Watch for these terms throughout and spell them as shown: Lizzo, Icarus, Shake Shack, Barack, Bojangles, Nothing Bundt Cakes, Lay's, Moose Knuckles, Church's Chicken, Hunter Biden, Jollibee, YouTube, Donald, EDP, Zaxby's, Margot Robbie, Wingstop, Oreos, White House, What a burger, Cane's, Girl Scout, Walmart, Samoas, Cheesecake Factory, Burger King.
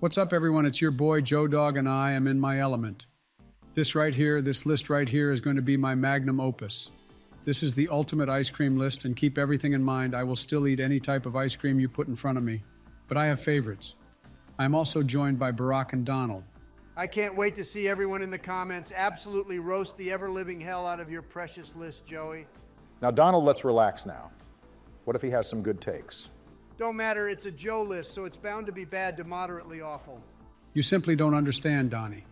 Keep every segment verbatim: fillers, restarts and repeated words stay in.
What's up, everyone? It's your boy, Joe Dog, and I am in my element. This right here, this list right here is going to be my magnum opus. This is the ultimate ice cream list, and keep everything in mind. I will still eat any type of ice cream you put in front of me, but I have favorites. I'm also joined by Barack and Donald. I can't wait to see everyone in the comments absolutely roast the ever-living hell out of your precious list, Joey. Now, Donald, let's relax now. What if he has some good takes? Don't matter, it's a Joe list, so it's bound to be bad to moderately awful. You simply don't understand, Donnie.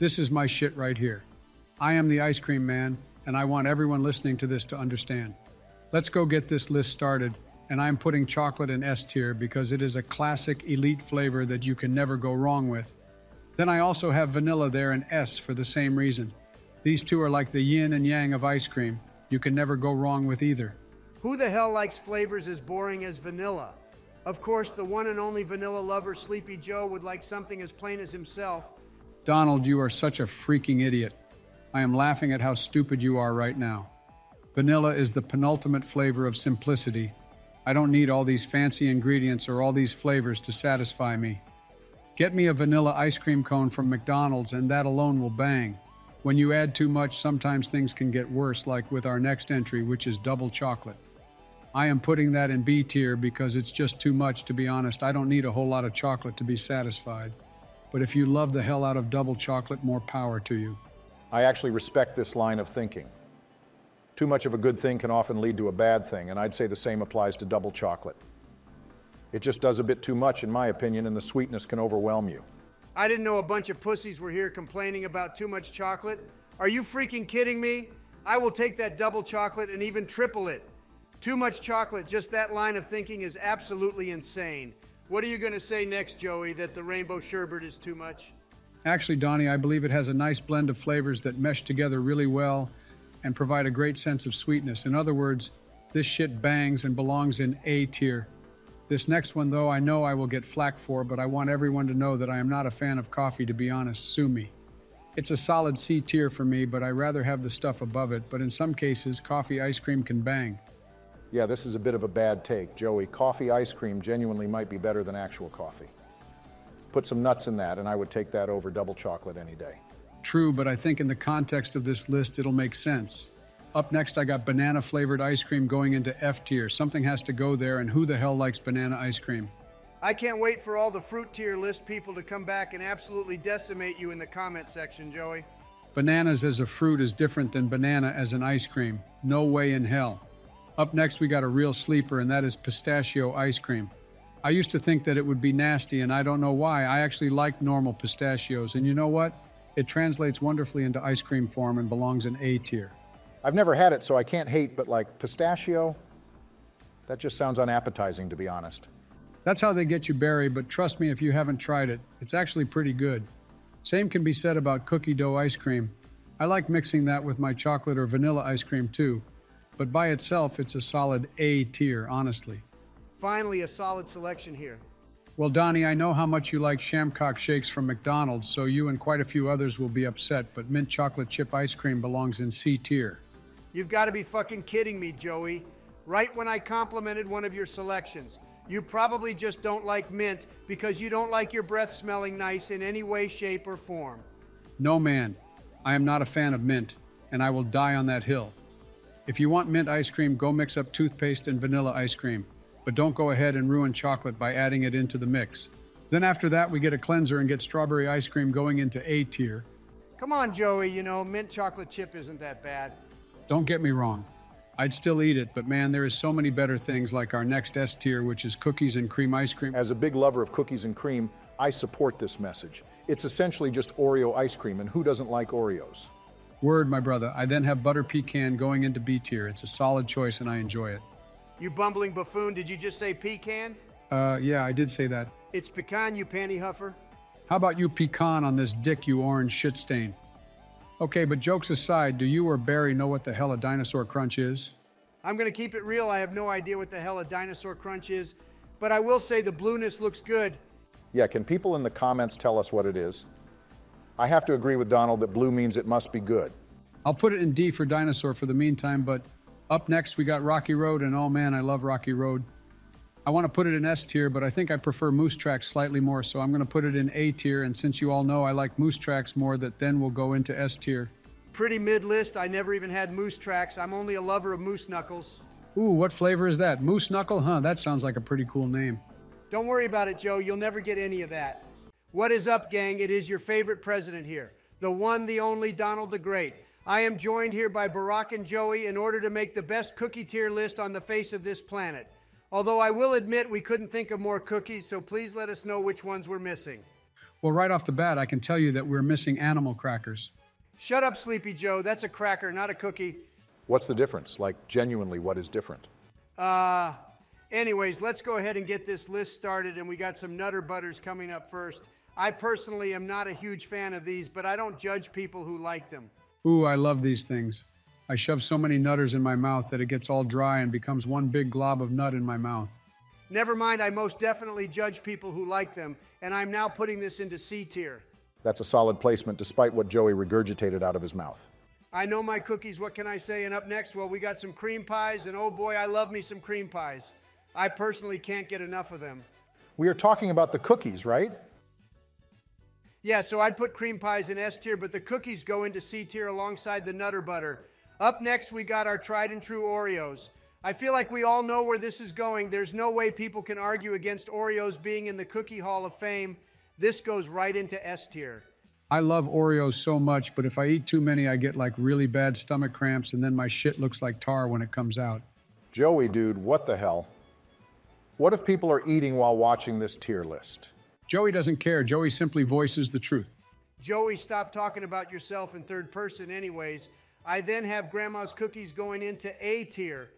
This is my shit right here. I am the ice cream man, and I want everyone listening to this to understand. Let's go get this list started, and I'm putting chocolate in S tier because it is a classic elite flavor that you can never go wrong with. Then I also have vanilla there in S for the same reason. These two are like the yin and yang of ice cream. You can never go wrong with either. Who the hell likes flavors as boring as vanilla? Of course, the one and only vanilla lover, Sleepy Joe, would like something as plain as himself. Donald, you are such a freaking idiot. I am laughing at how stupid you are right now. Vanilla is the penultimate flavor of simplicity. I don't need all these fancy ingredients or all these flavors to satisfy me. Get me a vanilla ice cream cone from McDonald's and that alone will bang. When you add too much, sometimes things can get worse, like with our next entry, which is double chocolate. I am putting that in B tier because it's just too much, to be honest. I don't need a whole lot of chocolate to be satisfied. But if you love the hell out of double chocolate, more power to you. I actually respect this line of thinking. Too much of a good thing can often lead to a bad thing, and I'd say the same applies to double chocolate. It just does a bit too much, in my opinion, and the sweetness can overwhelm you. I didn't know a bunch of pussies were here complaining about too much chocolate. Are you freaking kidding me? I will take that double chocolate and even triple it. Too much chocolate, just that line of thinking is absolutely insane. What are you going to say next, Joey, that the rainbow sherbet is too much? Actually, Donnie, I believe it has a nice blend of flavors that mesh together really well and provide a great sense of sweetness. In other words, this shit bangs and belongs in A tier. This next one, though, I know I will get flack for, but I want everyone to know that I am not a fan of coffee, to be honest. Sue me. It's a solid C tier for me, but I rather have the stuff above it. But in some cases, coffee ice cream can bang. Yeah, this is a bit of a bad take, Joey. Coffee ice cream genuinely might be better than actual coffee. Put some nuts in that, and I would take that over double chocolate any day. True, but I think in the context of this list, it'll make sense. Up next, I got banana-flavored ice cream going into F tier. Something has to go there, and who the hell likes banana ice cream? I can't wait for all the fruit tier list people to come back and absolutely decimate you in the comment section, Joey. Bananas as a fruit is different than banana as an ice cream. No way in hell. Up next, we got a real sleeper, and that is pistachio ice cream. I used to think that it would be nasty, and I don't know why. I actually like normal pistachios, and you know what? It translates wonderfully into ice cream form and belongs in A tier. I've never had it, so I can't hate, but like pistachio, that just sounds unappetizing, to be honest. That's how they get you, Barry, but trust me if you haven't tried it. It's actually pretty good. Same can be said about cookie dough ice cream. I like mixing that with my chocolate or vanilla ice cream too, but by itself, it's a solid A tier, honestly. Finally, a solid selection here. Well, Donnie, I know how much you like Shamrock shakes from McDonald's, so you and quite a few others will be upset, but mint chocolate chip ice cream belongs in C tier. You've got to be fucking kidding me, Joey. Right when I complimented one of your selections, you probably just don't like mint because you don't like your breath smelling nice in any way, shape, or form. No, man. I am not a fan of mint, and I will die on that hill. If you want mint ice cream, go mix up toothpaste and vanilla ice cream, but don't go ahead and ruin chocolate by adding it into the mix. Then after that, we get a cleanser and get strawberry ice cream going into A tier. Come on, Joey, you know, mint chocolate chip isn't that bad. Don't get me wrong. I'd still eat it, but man, there is so many better things like our next S tier, which is cookies and cream ice cream. As a big lover of cookies and cream, I support this message. It's essentially just Oreo ice cream, and who doesn't like Oreos? Word, my brother. I then have butter pecan going into B tier. It's a solid choice, and I enjoy it. You bumbling buffoon, did you just say pecan? Uh, yeah, I did say that. It's pecan, you panty huffer. How about you pecan on this dick, you orange shit stain? Okay, but jokes aside, do you or Barry know what the hell a dinosaur crunch is? I'm gonna keep it real. I have no idea what the hell a dinosaur crunch is, but I will say the blueness looks good. Yeah, can people in the comments tell us what it is? I have to agree with Donald that blue means it must be good. I'll put it in D for dinosaur for the meantime, but up next we got Rocky Road, and oh man, I love Rocky Road. I want to put it in S tier, but I think I prefer Moose Tracks slightly more, so I'm going to put it in A tier. And since you all know I like Moose Tracks more, that then will go into S tier. Pretty mid-list. I never even had Moose Tracks. I'm only a lover of Moose Knuckles. Ooh, what flavor is that? Moose Knuckle? Huh, that sounds like a pretty cool name. Don't worry about it, Joe. You'll never get any of that. What is up, gang? It is your favorite president here. The one, the only, Donald the Great. I am joined here by Barack and Joey in order to make the best cookie tier list on the face of this planet. Although I will admit we couldn't think of more cookies, so please let us know which ones we're missing. Well, right off the bat, I can tell you that we're missing animal crackers. Shut up, Sleepy Joe. That's a cracker, not a cookie. What's the difference? Like, genuinely, what is different? Uh, anyways, let's go ahead and get this list started, and we got some Nutter Butters coming up first. I personally am not a huge fan of these, but I don't judge people who like them. Ooh, I love these things. I shove so many Nutters in my mouth that it gets all dry and becomes one big glob of nut in my mouth. Never mind, I most definitely judge people who like them, and I'm now putting this into C tier. That's a solid placement, despite what Joey regurgitated out of his mouth. I know my cookies, what can I say? And up next, well, we got some cream pies, and oh boy, I love me some cream pies. I personally can't get enough of them. We are talking about the cookies, right? Yeah, so I'd put cream pies in S tier, but the cookies go into C tier alongside the Nutter Butter. Up next, we got our tried and true Oreos. I feel like we all know where this is going. There's no way people can argue against Oreos being in the Cookie Hall of Fame. This goes right into S tier. I love Oreos so much, but if I eat too many, I get like really bad stomach cramps, and then my shit looks like tar when it comes out. Joey, dude, what the hell? What if people are eating while watching this tier list? Joey doesn't care. Joey simply voices the truth. Joey, stop talking about yourself in third person anyways. I then have Grandma's Cookies going into A tier.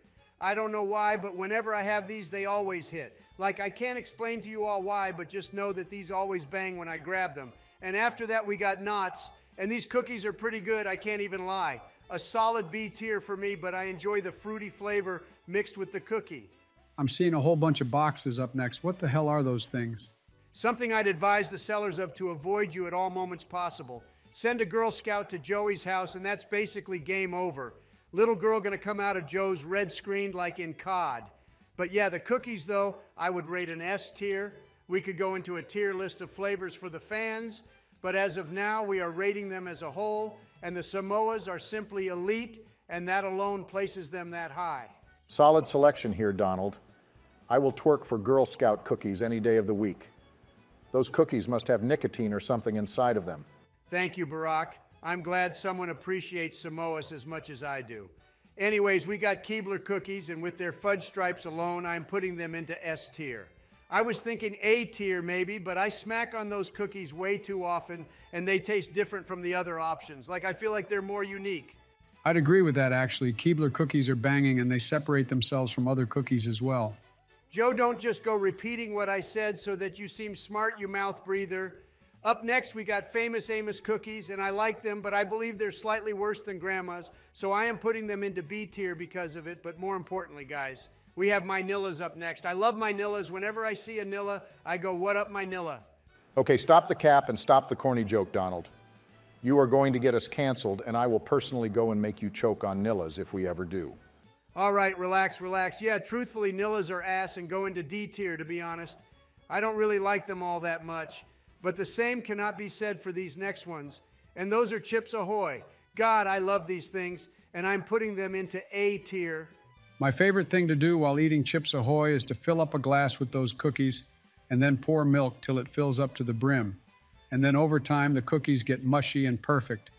I don't know why, but whenever I have these, they always hit. Like, I can't explain to you all why, but just know that these always bang when I grab them. And after that, we got Knott's, and these cookies are pretty good, I can't even lie. A solid B tier for me, but I enjoy the fruity flavor mixed with the cookie. I'm seeing a whole bunch of boxes up next. What the hell are those things? Something I'd advise the sellers of to avoid you at all moments possible. Send a Girl Scout to Joey's house, and that's basically game over. Little girl gonna come out of Joe's red screen like in C O D. But yeah, the cookies though, I would rate an S tier. We could go into a tier list of flavors for the fans, but as of now, we are rating them as a whole, and the Samoas are simply elite, and that alone places them that high. Solid selection here, Donald. I will twerk for Girl Scout cookies any day of the week. Those cookies must have nicotine or something inside of them. Thank you, Barack. I'm glad someone appreciates Samoas as much as I do. Anyways, we got Keebler cookies, and with their fudge stripes alone, I'm putting them into S tier. I was thinking A tier maybe, but I smack on those cookies way too often, and they taste different from the other options. Like, I feel like they're more unique. I'd agree with that, actually. Keebler cookies are banging, and they separate themselves from other cookies as well. Joe, don't just go repeating what I said so that you seem smart, you mouth breather. Up next, we got Famous Amos cookies, and I like them, but I believe they're slightly worse than Grandma's, so I am putting them into B tier because of it. But more importantly, guys, we have my Nillas up next. I love my Nillas. Whenever I see a Nilla, I go, what up, my Nilla? Okay, stop the cap and stop the corny joke, Donald. You are going to get us canceled, and I will personally go and make you choke on Nillas if we ever do. All right, relax, relax. Yeah, truthfully, Nillas are ass and go into D tier, to be honest. I don't really like them all that much. But the same cannot be said for these next ones, and those are Chips Ahoy. God, I love these things, and I'm putting them into A tier. My favorite thing to do while eating Chips Ahoy is to fill up a glass with those cookies and then pour milk till it fills up to the brim. And then over time, the cookies get mushy and perfect,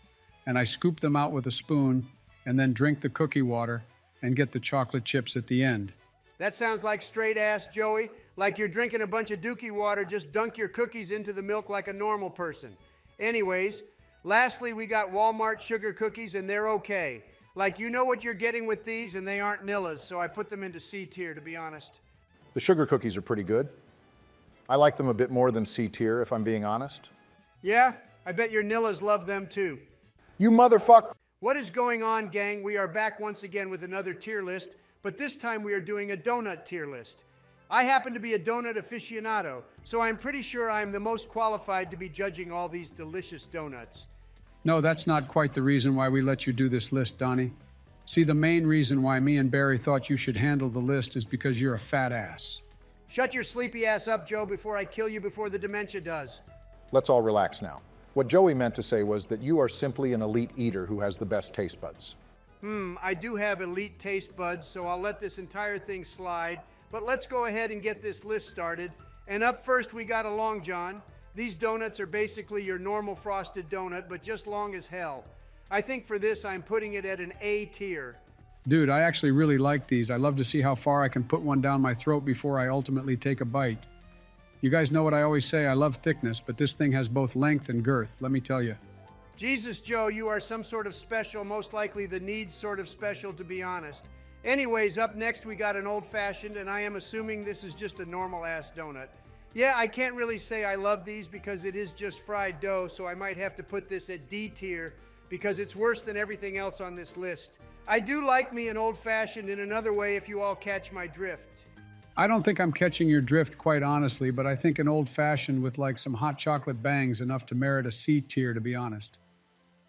and I scoop them out with a spoon and then drink the cookie water and get the chocolate chips at the end. That sounds like straight ass, Joey. Like you're drinking a bunch of dookie water, just dunk your cookies into the milk like a normal person. Anyways, lastly, we got Walmart sugar cookies, and they're okay. Like, you know what you're getting with these, and they aren't Nillas, so I put them into C tier, to be honest. The sugar cookies are pretty good. I like them a bit more than C tier, if I'm being honest. Yeah, I bet your Nillas love them too. You motherfucker. What is going on, gang? We are back once again with another tier list, but this time we are doing a donut tier list. I happen to be a donut aficionado, so I'm pretty sure I'm the most qualified to be judging all these delicious donuts. No, that's not quite the reason why we let you do this list, Donnie. See, the main reason why me and Barry thought you should handle the list is because you're a fat ass. Shut your sleepy ass up, Joe, before I kill you before the dementia does. Let's all relax now. What Joey meant to say was that you are simply an elite eater who has the best taste buds. Hmm, I do have elite taste buds, so I'll let this entire thing slide. But let's go ahead and get this list started. And up first, we got a Long John. These donuts are basically your normal frosted donut, but just long as hell. I think for this, I'm putting it at an A tier. Dude, I actually really like these. I love to see how far I can put one down my throat before I ultimately take a bite. You guys know what I always say, I love thickness, but this thing has both length and girth, let me tell you. Jesus, Joe, you are some sort of special, most likely the needs sort of special, to be honest. Anyways, up next we got an old-fashioned, and I am assuming this is just a normal-ass donut. Yeah, I can't really say I love these because it is just fried dough, so I might have to put this at D tier because it's worse than everything else on this list. I do like me an old-fashioned in another way if you all catch my drift. I don't think I'm catching your drift, quite honestly, but I think an old-fashioned with like some hot chocolate bangs enough to merit a C tier, to be honest.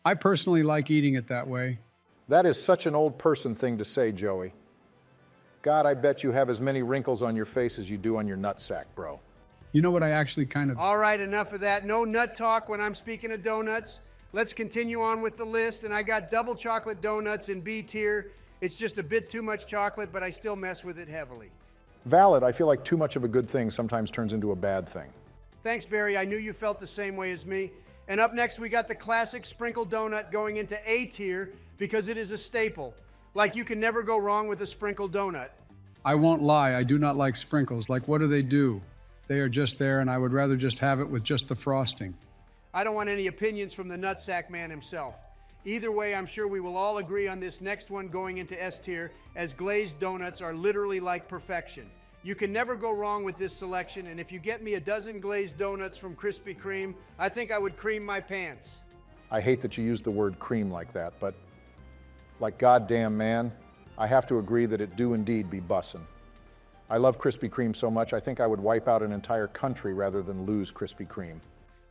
I personally like eating it that way. That is such an old person thing to say, Joey. God, I bet you have as many wrinkles on your face as you do on your nutsack, bro. You know what I actually kind of... All right, enough of that. No nut talk when I'm speaking of donuts. Let's continue on with the list, and I got double chocolate donuts in B tier. It's just a bit too much chocolate, but I still mess with it heavily. Valid. I feel like too much of a good thing sometimes turns into a bad thing. Thanks, Barry. I knew you felt the same way as me. And up next, we got the classic sprinkle donut going into A tier because it is a staple. Like, you can never go wrong with a sprinkle donut. I won't lie. I do not like sprinkles. Like, what do they do? They are just there, and I would rather just have it with just the frosting. I don't want any opinions from the nutsack man himself. Either way, I'm sure we will all agree on this next one going into S tier, as glazed donuts are literally like perfection. You can never go wrong with this selection, and if you get me a dozen glazed donuts from Krispy Kreme, I think I would cream my pants. I hate that you use the word cream like that, but like goddamn man, I have to agree that it do indeed be bussin'. I love Krispy Kreme so much, I think I would wipe out an entire country rather than lose Krispy Kreme.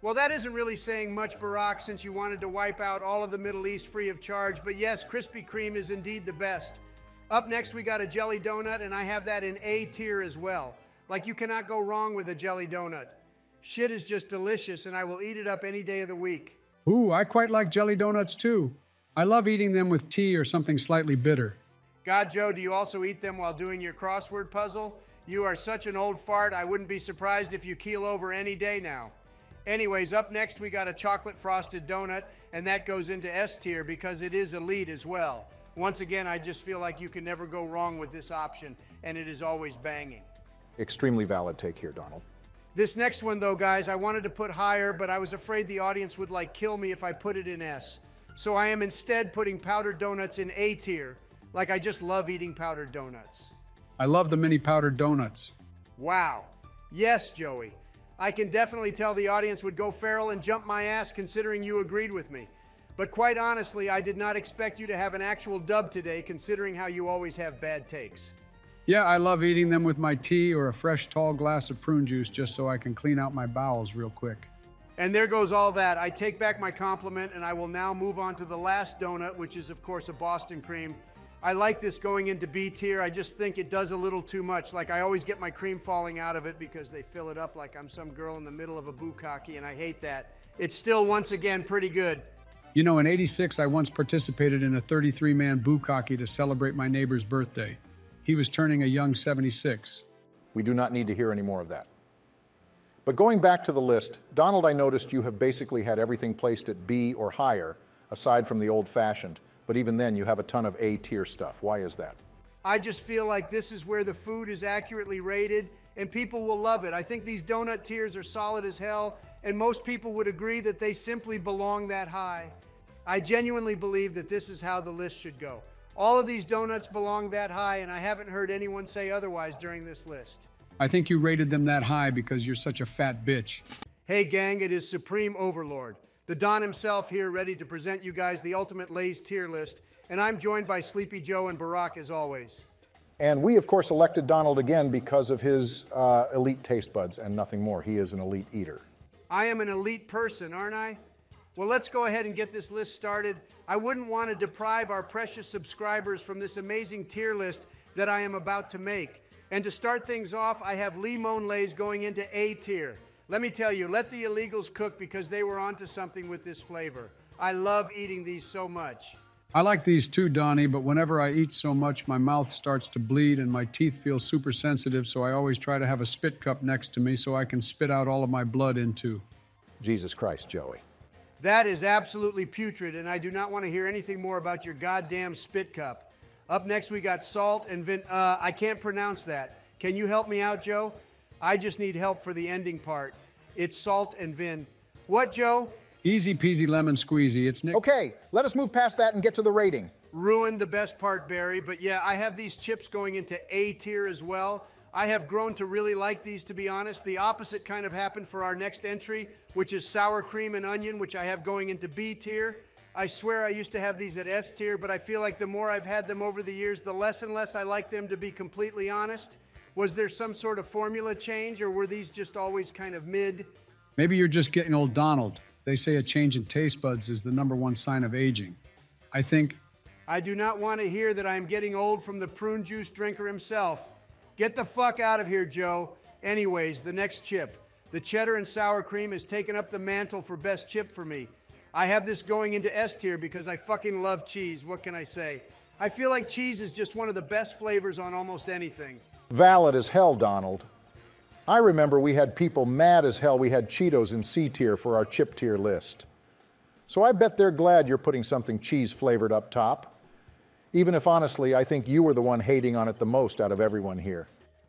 Well, that isn't really saying much, Barack, since you wanted to wipe out all of the Middle East free of charge, but yes, Krispy Kreme is indeed the best. Up next, we got a jelly donut, and I have that in A tier as well. Like, you cannot go wrong with a jelly donut. Shit is just delicious, and I will eat it up any day of the week. Ooh, I quite like jelly donuts, too. I love eating them with tea or something slightly bitter. God, Joe, do you also eat them while doing your crossword puzzle? You are such an old fart, I wouldn't be surprised if you keel over any day now. Anyways, up next, we got a chocolate frosted donut, and that goes into S tier because it is elite as well. Once again, I just feel like you can never go wrong with this option, and it is always banging. Extremely valid take here, Donald. This next one, though, guys, I wanted to put higher, but I was afraid the audience would, like, kill me if I put it in S. So I am instead putting powdered donuts in A tier. Like, I just love eating powdered donuts. I love the mini powdered donuts. Wow. Yes, Joey. I can definitely tell the audience would go feral and jump my ass considering you agreed with me. But quite honestly, I did not expect you to have an actual dub today, considering how you always have bad takes. Yeah, I love eating them with my tea or a fresh tall glass of prune juice just so I can clean out my bowels real quick. And there goes all that. I take back my compliment, and I will now move on to the last donut, which is, of course, a Boston cream. I like this going into B tier. I just think it does a little too much. Like, I always get my cream falling out of it because they fill it up like I'm some girl in the middle of a bukkake, and I hate that. It's still, once again, pretty good. You know, in eighty-six, I once participated in a thirty-three man bukkake to celebrate my neighbor's birthday. He was turning a young seventy-six. We do not need to hear any more of that. But going back to the list, Donald, I noticed you have basically had everything placed at B or higher, aside from the old-fashioned. But even then, you have a ton of A-tier stuff. Why is that? I just feel like this is where the food is accurately rated, and people will love it. I think these donut tiers are solid as hell, and most people would agree that they simply belong that high. I genuinely believe that this is how the list should go. All of these donuts belong that high, and I haven't heard anyone say otherwise during this list. I think you rated them that high because you're such a fat bitch. Hey, gang, it is Supreme Overlord, the Don himself here, ready to present you guys the ultimate Lay's tier list, and I'm joined by Sleepy Joe and Barack as always. And we, of course, elected Donald again because of his uh, elite taste buds and nothing more. He is an elite eater. I am an elite person, aren't I? Well, let's go ahead and get this list started. I wouldn't want to deprive our precious subscribers from this amazing tier list that I am about to make. And to start things off, I have Limon Lay's going into A tier. Let me tell you, let the illegals cook because they were onto something with this flavor. I love eating these so much. I like these too, Donnie, but whenever I eat so much, my mouth starts to bleed and my teeth feel super sensitive, so I always try to have a spit cup next to me so I can spit out all of my blood into. Jesus Christ, Joey. That is absolutely putrid, and I do not want to hear anything more about your goddamn spit cup. Up next, we got salt and vin... Uh, I can't pronounce that. Can you help me out, Joe? I just need help for the ending part. It's salt and vin. What, Joe? Easy peasy lemon squeezy. It's Nick. Okay, let us move past that and get to the rating. Ruined the best part, Barry. But yeah, I have these chips going into A tier as well. I have grown to really like these, to be honest. The opposite kind of happened for our next entry, which is sour cream and onion, which I have going into B tier. I swear I used to have these at S tier, but I feel like the more I've had them over the years, the less and less I like them, to be completely honest. Was there some sort of formula change, or were these just always kind of mid? Maybe you're just getting old, Donald. They say a change in taste buds is the number one sign of aging. I think... I do not want to hear that I am getting old from the prune juice drinker himself. Get the fuck out of here, Joe. Anyways, the next chip. The cheddar and sour cream has taken up the mantle for best chip for me. I have this going into S tier because I fucking love cheese. What can I say? I feel like cheese is just one of the best flavors on almost anything. Valid as hell, Donald. I remember we had people mad as hell we had Cheetos in C tier for our chip tier list. So I bet they're glad you're putting something cheese flavored up top. Even if honestly, I think you were the one hating on it the most out of everyone here.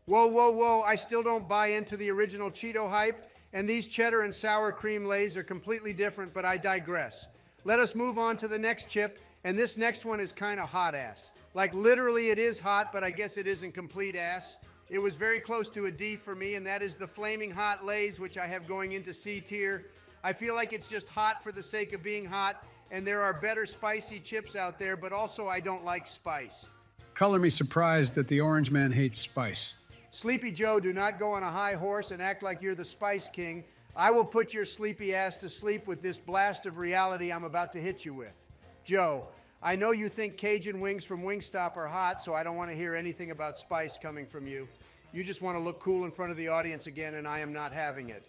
Whoa, whoa, whoa, I still don't buy into the original Cheeto hype. And these cheddar and sour cream Lays are completely different, but I digress. Let us move on to the next chip, and this next one is kind of hot ass. Like literally it is hot, but I guess it isn't complete ass. It was very close to a D for me, and that is the flaming hot Lays, which I have going into C tier. I feel like it's just hot for the sake of being hot, and there are better spicy chips out there, but also I don't like spice. Color me surprised that the orange man hates spice. Sleepy Joe, do not go on a high horse and act like you're the Spice King. I will put your sleepy ass to sleep with this blast of reality I'm about to hit you with. Joe, I know you think Cajun wings from Wingstop are hot, so I don't want to hear anything about spice coming from you. You just want to look cool in front of the audience again, and I am not having it.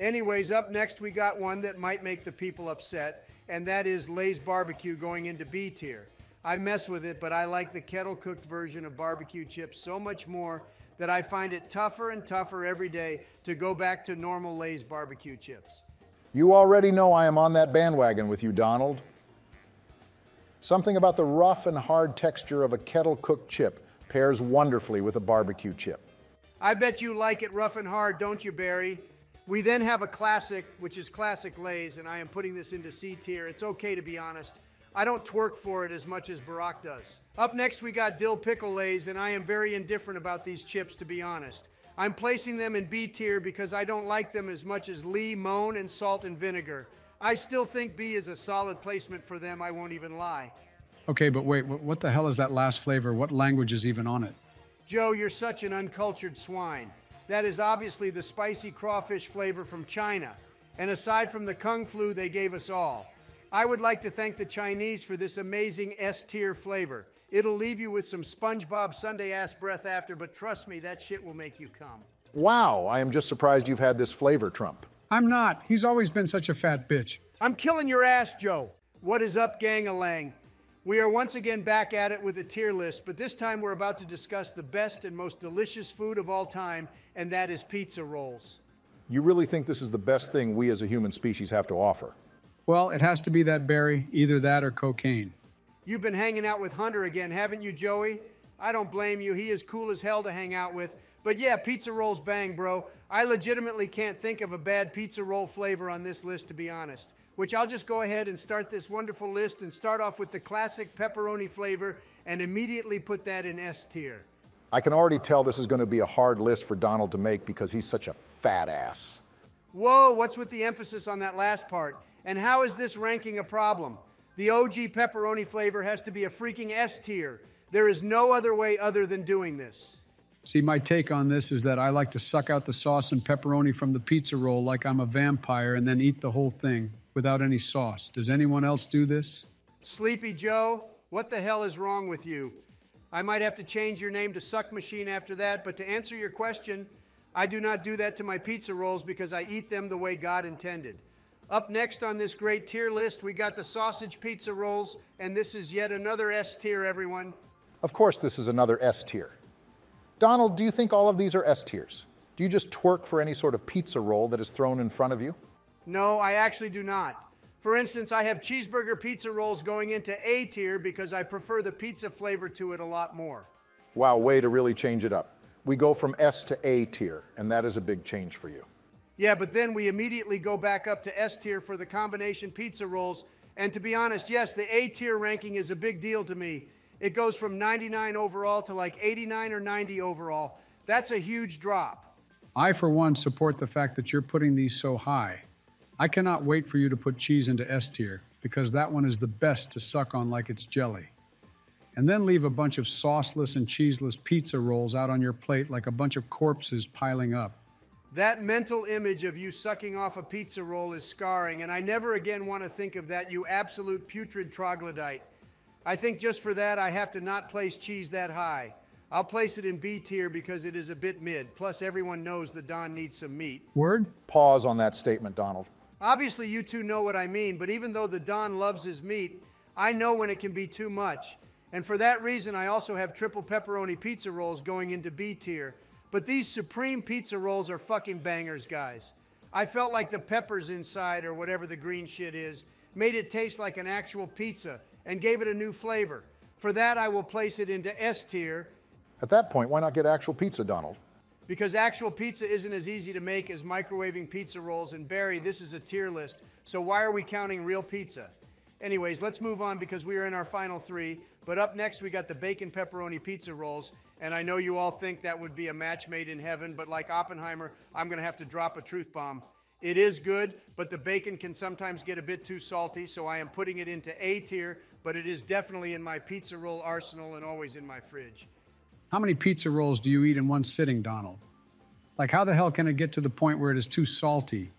Anyways, up next we got one that might make the people upset, and that is Lay's Barbecue going into B tier. I mess with it, but I like the kettle-cooked version of barbecue chips so much more that I find it tougher and tougher every day to go back to normal Lay's barbecue chips. You already know I am on that bandwagon with you, Donald. Something about the rough and hard texture of a kettle-cooked chip pairs wonderfully with a barbecue chip. I bet you like it rough and hard, don't you, Barry? We then have a classic, which is classic Lay's, and I am putting this into C tier. It's okay to be honest. I don't twerk for it as much as Barack does. Up next, we got dill pickle Lays, and I am very indifferent about these chips, to be honest. I'm placing them in B tier because I don't like them as much as Limon and salt and vinegar. I still think B is a solid placement for them, I won't even lie. Okay, but wait, what the hell is that last flavor? What language is even on it? Joe, you're such an uncultured swine. That is obviously the spicy crawfish flavor from China. And aside from the kung flu they gave us all, I would like to thank the Chinese for this amazing S tier flavor. It'll leave you with some SpongeBob Sunday-ass breath after, but trust me, that shit will make you come. Wow, I am just surprised you've had this flavor, Trump. I'm not. He's always been such a fat bitch. I'm killing your ass, Joe. What is up, gang-a-lang? We are once again back at it with a tier list, but this time we're about to discuss the best and most delicious food of all time, and that is pizza rolls. You really think this is the best thing we as a human species have to offer? Well, it has to be that, Barry. Either that or cocaine. You've been hanging out with Hunter again, haven't you, Joey? I don't blame you. He is cool as hell to hang out with. But yeah, pizza rolls bang, bro. I legitimately can't think of a bad pizza roll flavor on this list, to be honest. Which I'll just go ahead and start this wonderful list and start off with the classic pepperoni flavor and immediately put that in S tier. I can already tell this is going to be a hard list for Donald to make because he's such a fat ass. Whoa, what's with the emphasis on that last part? And how is this ranking a problem? The O G pepperoni flavor has to be a freaking S tier. There is no other way other than doing this. See, my take on this is that I like to suck out the sauce and pepperoni from the pizza roll like I'm a vampire and then eat the whole thing without any sauce. Does anyone else do this? Sleepy Joe, what the hell is wrong with you? I might have to change your name to Suck Machine after that, but to answer your question, I do not do that to my pizza rolls because I eat them the way God intended. Up next on this great tier list, we got the sausage pizza rolls, and this is yet another S tier, everyone. Of course this is another S tier. Donald, do you think all of these are S tiers? Do you just twerk for any sort of pizza roll that is thrown in front of you? No, I actually do not. For instance, I have cheeseburger pizza rolls going into A tier because I prefer the pizza flavor to it a lot more. Wow, way to really change it up. We go from S to A tier, and that is a big change for you. Yeah, but then we immediately go back up to S tier for the combination pizza rolls. And to be honest, yes, the A tier ranking is a big deal to me. It goes from ninety-nine overall to like eighty-nine or ninety overall. That's a huge drop. I, for one, support the fact that you're putting these so high. I cannot wait for you to put cheese into S tier because that one is the best to suck on like it's jelly. And then leave a bunch of sauceless and cheeseless pizza rolls out on your plate like a bunch of corpses piling up. That mental image of you sucking off a pizza roll is scarring, and I never again want to think of that, you absolute putrid troglodyte. I think just for that, I have to not place cheese that high. I'll place it in B tier because it is a bit mid. Plus, everyone knows the Don needs some meat. Word? Pause on that statement, Donald. Obviously, you two know what I mean, but even though the Don loves his meat, I know when it can be too much. And for that reason, I also have triple pepperoni pizza rolls going into B tier. But these supreme pizza rolls are fucking bangers, guys. I felt like the peppers inside, or whatever the green shit is, made it taste like an actual pizza and gave it a new flavor. For that, I will place it into S tier. At that point, why not get actual pizza, Donald? Because actual pizza isn't as easy to make as microwaving pizza rolls, and Barry, this is a tier list, so why are we counting real pizza? Anyways, let's move on because we are in our final three, but up next we got the bacon pepperoni pizza rolls, and I know you all think that would be a match made in heaven, but like Oppenheimer, I'm gonna have to drop a truth bomb. It is good, but the bacon can sometimes get a bit too salty, so I am putting it into A tier, but it is definitely in my pizza roll arsenal and always in my fridge. How many pizza rolls do you eat in one sitting, Donald? Like, how the hell can it get to the point where it is too salty?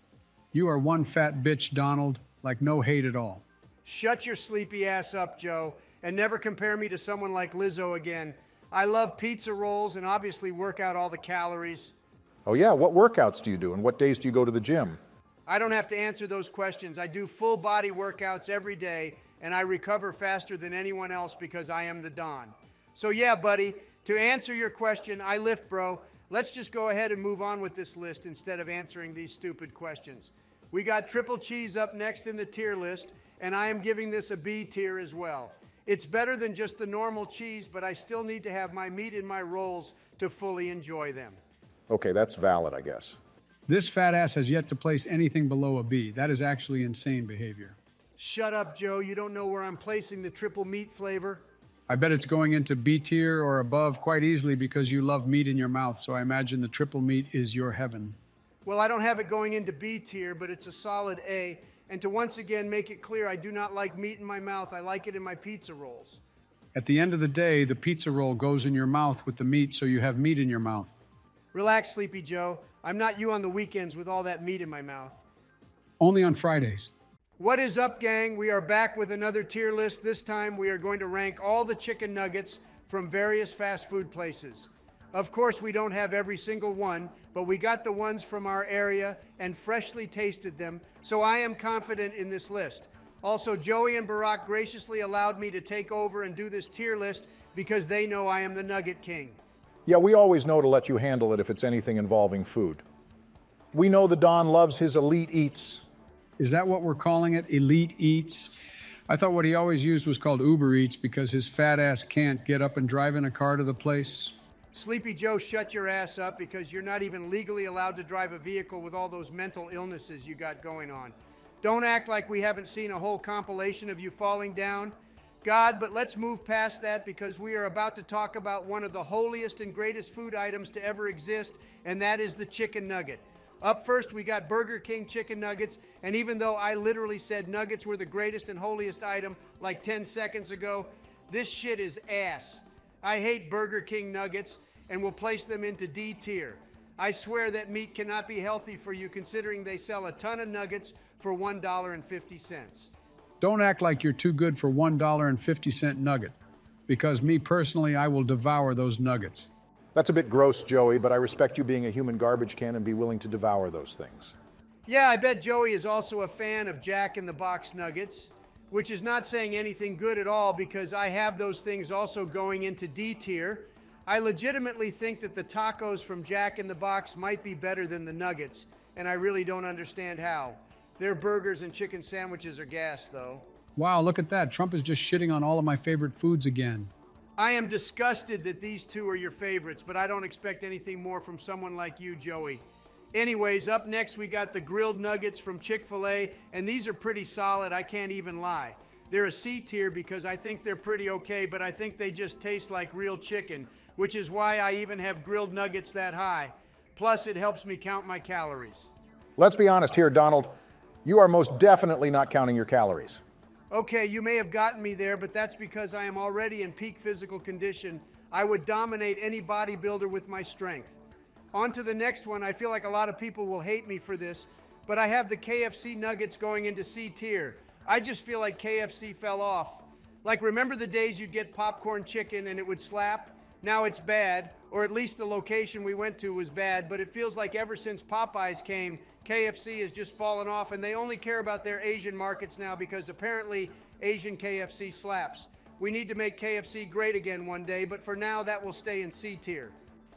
You are one fat bitch, Donald, like no hate at all. Shut your sleepy ass up, Joe, and never compare me to someone like Lizzo again. I love pizza rolls and obviously work out all the calories. Oh yeah, what workouts do you do and what days do you go to the gym? I don't have to answer those questions. I do full body workouts every day and I recover faster than anyone else because I am the Don. So yeah, buddy. To answer your question, I lift, bro. Let's just go ahead and move on with this list instead of answering these stupid questions. We got triple cheese up next in the tier list, and I am giving this a B tier as well. It's better than just the normal cheese, but I still need to have my meat in my rolls to fully enjoy them. Okay, that's valid, I guess. This fat ass has yet to place anything below a B. That is actually insane behavior. Shut up, Joe. You don't know where I'm placing the triple meat flavor. I bet it's going into B tier or above quite easily because you love meat in your mouth, so I imagine the triple meat is your heaven. Well, I don't have it going into B tier, but it's a solid A. And to once again make it clear, I do not like meat in my mouth. I like it in my pizza rolls. At the end of the day, the pizza roll goes in your mouth with the meat, so you have meat in your mouth. Relax, Sleepy Joe. I'm not you on the weekends with all that meat in my mouth. Only on Fridays. What is up, gang? We are back with another tier list. This time we are going to rank all the chicken nuggets from various fast food places. Of course, we don't have every single one, but we got the ones from our area and freshly tasted them, so I am confident in this list. Also, Joey and Barack graciously allowed me to take over and do this tier list because they know I am the Nugget King. Yeah, we always know to let you handle it if it's anything involving food. We know the Don loves his elite eats. Is that what we're calling it, Elite Eats? I thought what he always used was called Uber Eats because his fat ass can't get up and drive in a car to the place. Sleepy Joe, shut your ass up because you're not even legally allowed to drive a vehicle with all those mental illnesses you got going on. Don't act like we haven't seen a whole compilation of you falling down. God, but let's move past that because we are about to talk about one of the holiest and greatest food items to ever exist, and that is the chicken nugget. Up first, we got Burger King chicken nuggets, and even though I literally said nuggets were the greatest and holiest item like ten seconds ago, this shit is ass. I hate Burger King nuggets and will place them into D tier. I swear that meat cannot be healthy for you considering they sell a ton of nuggets for one dollar and fifty cents. Don't act like you're too good for one dollar and fifty cent nugget. because me personally, I will devour those nuggets. That's a bit gross, Joey, but I respect you being a human garbage can and be willing to devour those things. Yeah, I bet Joey is also a fan of Jack in the Box nuggets, which is not saying anything good at all because I have those things also going into D tier. I legitimately think that the tacos from Jack in the Box might be better than the nuggets, and I really don't understand how. Their burgers and chicken sandwiches are gas, though. Wow, look at that. Trump is just shitting on all of my favorite foods again. I am disgusted that these two are your favorites, but I don't expect anything more from someone like you, Joey. Anyways, up next, we got the grilled nuggets from Chick-fil-A, and these are pretty solid. I can't even lie. They're a C tier because I think they're pretty okay, but I think they just taste like real chicken, which is why I even have grilled nuggets that high. Plus, it helps me count my calories. Let's be honest here, Donald. You are most definitely not counting your calories. Okay, you may have gotten me there, but that's because I am already in peak physical condition. I would dominate any bodybuilder with my strength. On to the next one. I feel like a lot of people will hate me for this, but I have the K F C nuggets going into C tier. I just feel like K F C fell off. Like, remember the days you'd get popcorn chicken and it would slap? Now it's bad, or at least the location we went to was bad, but it feels like ever since Popeyes came, K F C has just fallen off, and they only care about their Asian markets now because apparently Asian K F C slaps. We need to make K F C great again one day, but for now, that will stay in C tier.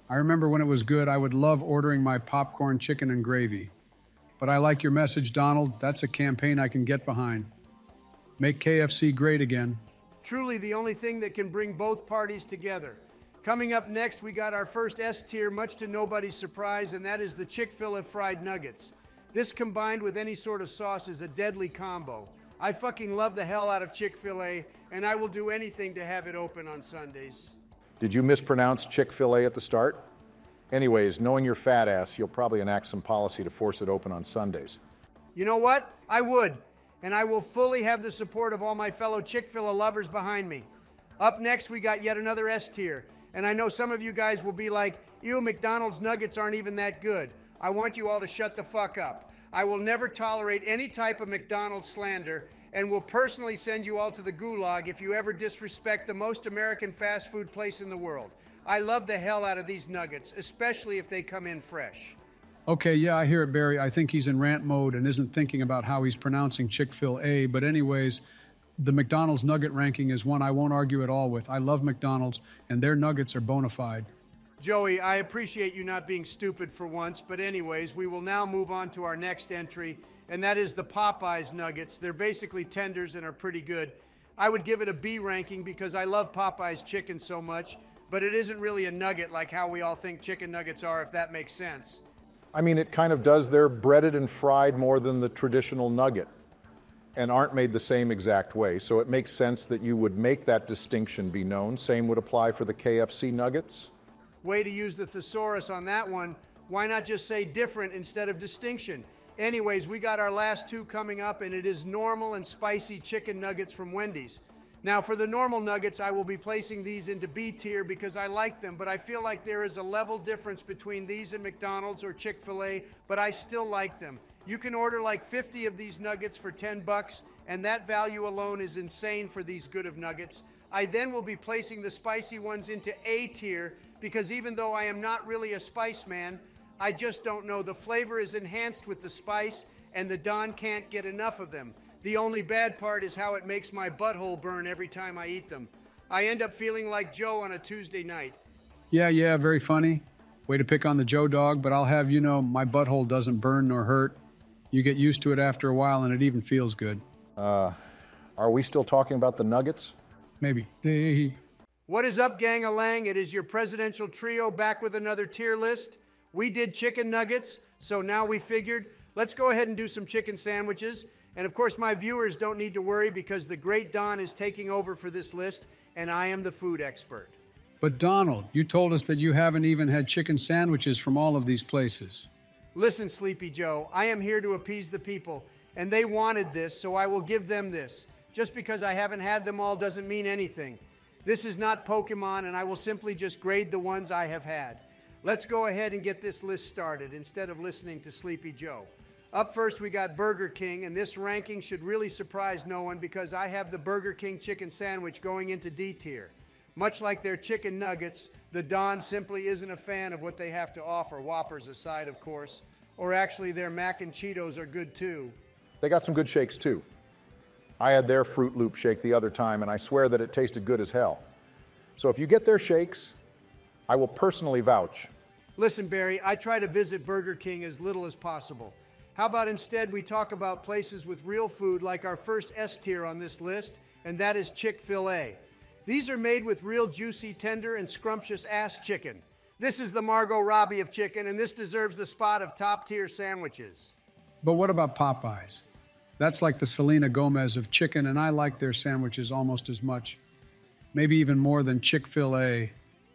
I remember when it was good, I would love ordering my popcorn chicken and gravy. But I like your message, Donald. That's a campaign I can get behind. Make K F C great again. Truly the only thing that can bring both parties together. Coming up next, we got our first S tier, much to nobody's surprise, and that is the Chick-fil-A fried nuggets. This combined with any sort of sauce is a deadly combo. I fucking love the hell out of Chick-fil-A, and I will do anything to have it open on Sundays. Did you mispronounce Chick-fil-A at the start? Anyways, knowing your fat ass, you'll probably enact some policy to force it open on Sundays. You know what? I would, and I will fully have the support of all my fellow Chick-fil-A lovers behind me. Up next, we got yet another S tier. And I know some of you guys will be like, ew, McDonald's nuggets aren't even that good. I want you all to shut the fuck up. I will never tolerate any type of McDonald's slander and will personally send you all to the gulag if you ever disrespect the most American fast food place in the world. I love the hell out of these nuggets, especially if they come in fresh. Okay, yeah, I hear it, Barry. I think he's in rant mode and isn't thinking about how he's pronouncing Chick-fil-A, but anyways, the McDonald's nugget ranking is one I won't argue at all with. I love McDonald's, and their nuggets are bona fide. Joey, I appreciate you not being stupid for once, but anyways, we will now move on to our next entry, and that is the Popeyes nuggets. They're basically tenders and are pretty good. I would give it a B ranking because I love Popeyes chicken so much, but it isn't really a nugget like how we all think chicken nuggets are, if that makes sense. I mean, it kind of does. They're breaded and fried more than the traditional nugget, and aren't made the same exact way. So it makes sense that you would make that distinction be known. Same would apply for the K F C nuggets. Way to use the thesaurus on that one. Why not just say different instead of distinction? Anyways, we got our last two coming up, and it is normal and spicy chicken nuggets from Wendy's. Now for the normal nuggets, I will be placing these into B tier because I like them, but I feel like there is a level difference between these and McDonald's or Chick-fil-A, but I still like them. You can order like fifty of these nuggets for ten bucks, and that value alone is insane for these good of nuggets. I then will be placing the spicy ones into A tier because even though I am not really a spice man, I just don't know. The flavor is enhanced with the spice, and the Don can't get enough of them. The only bad part is how it makes my butthole burn every time I eat them. I end up feeling like Joe on a Tuesday night. Yeah, yeah, very funny. Way to pick on the Joe Dog, but I'll have you know my butthole doesn't burn nor hurt. You get used to it after a while, and it even feels good. Uh, are we still talking about the nuggets? Maybe. Hey. What is up, gang of lang? It is your presidential trio back with another tier list. We did chicken nuggets, so now we figured let's go ahead and do some chicken sandwiches. And of course, my viewers don't need to worry because the great Don is taking over for this list, and I am the food expert. But Donald, you told us that you haven't even had chicken sandwiches from all of these places. Listen, Sleepy Joe, I am here to appease the people, and they wanted this, so I will give them this. Just because I haven't had them all doesn't mean anything. This is not Pokemon, and I will simply just grade the ones I have had. Let's go ahead and get this list started instead of listening to Sleepy Joe. Up first, we got Burger King, and this ranking should really surprise no one because I have the Burger King chicken sandwich going into D tier. Much like their chicken nuggets, the Don simply isn't a fan of what they have to offer, Whoppers aside, of course. Or actually, their Mac and Cheetos are good, too. They got some good shakes, too. I had their Fruit Loop shake the other time, and I swear that it tasted good as hell. So if you get their shakes, I will personally vouch. Listen, Barry, I try to visit Burger King as little as possible. How about instead we talk about places with real food like our first S tier on this list, and that is Chick-fil-A. These are made with real juicy, tender, and scrumptious ass chicken. This is the Margot Robbie of chicken, and this deserves the spot of top tier sandwiches. But what about Popeyes? That's like the Selena Gomez of chicken, and I like their sandwiches almost as much, maybe even more than Chick-fil-A.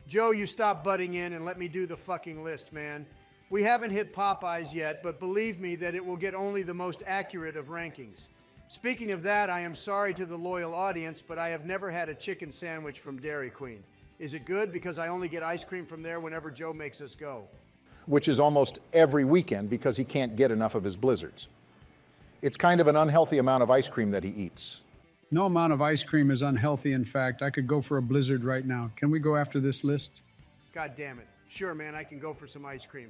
Joe, you stop butting in and let me do the fucking list, man. We haven't hit Popeyes yet, but believe me that it will get only the most accurate of rankings. Speaking of that, I am sorry to the loyal audience, but I have never had a chicken sandwich from Dairy Queen. Is it good? Because I only get ice cream from there whenever Joe makes us go. Which is almost every weekend because he can't get enough of his blizzards. It's kind of an unhealthy amount of ice cream that he eats. No amount of ice cream is unhealthy, in fact. I could go for a blizzard right now. Can we go after this list? God damn it. Sure, man, I can go for some ice cream.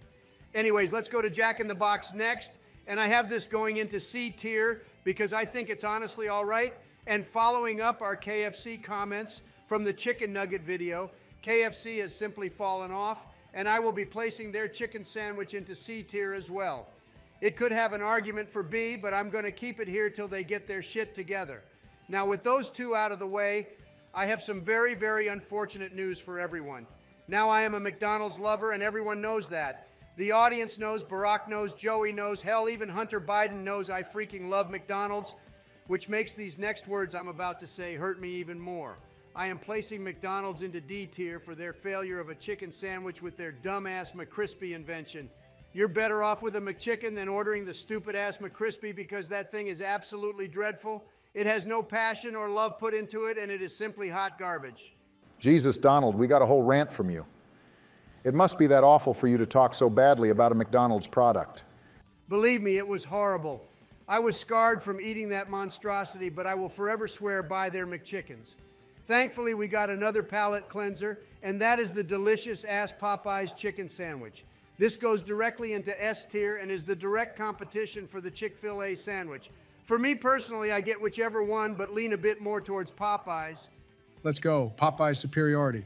Anyways, let's go to Jack in the Box next. And I have this going into C tier because I think it's honestly all right. And following up our K F C comments from the chicken nugget video, K F C has simply fallen off, and I will be placing their chicken sandwich into C tier as well. It could have an argument for B, but I'm going to keep it here till they get their shit together. Now, with those two out of the way, I have some very, very unfortunate news for everyone. Now I am a McDonald's lover, and everyone knows that. The audience knows, Barack knows, Joey knows, hell, even Hunter Biden knows I freaking love McDonald's, which makes these next words I'm about to say hurt me even more. I am placing McDonald's into D tier for their failure of a chicken sandwich with their dumbass McCrispy invention. You're better off with a McChicken than ordering the stupid-ass McCrispy because that thing is absolutely dreadful. It has no passion or love put into it, and it is simply hot garbage. Jesus, Donald, we got a whole rant from you. It must be that awful for you to talk so badly about a McDonald's product. Believe me, it was horrible. I was scarred from eating that monstrosity, but I will forever swear by their McChickens. Thankfully, we got another palate cleanser, and that is the delicious-ass Popeyes chicken sandwich. This goes directly into S tier and is the direct competition for the Chick-fil-A sandwich. For me personally, I get whichever one, but lean a bit more towards Popeyes. Let's go. Popeyes superiority.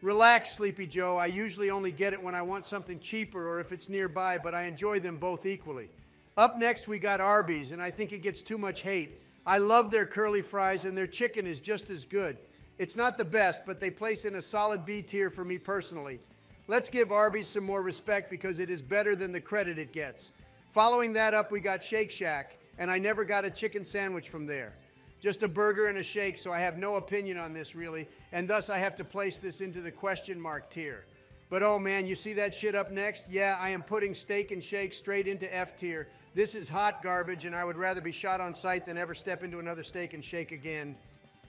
Relax, Sleepy Joe. I usually only get it when I want something cheaper or if it's nearby, but I enjoy them both equally. Up next, we got Arby's, and I think it gets too much hate. I love their curly fries, and their chicken is just as good. It's not the best, but they place in a solid B tier for me personally. Let's give Arby's some more respect because it is better than the credit it gets. Following that up, we got Shake Shack. And I never got a chicken sandwich from there. Just a burger and a shake, so I have no opinion on this, really, and thus I have to place this into the question mark tier. But oh man, you see that shit up next? Yeah, I am putting Steak and Shake straight into F tier. This is hot garbage, and I would rather be shot on sight than ever step into another Steak and Shake again.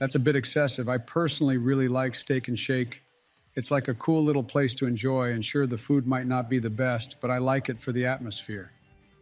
That's a bit excessive. I personally really like Steak and Shake. It's like a cool little place to enjoy, and sure, the food might not be the best, but I like it for the atmosphere.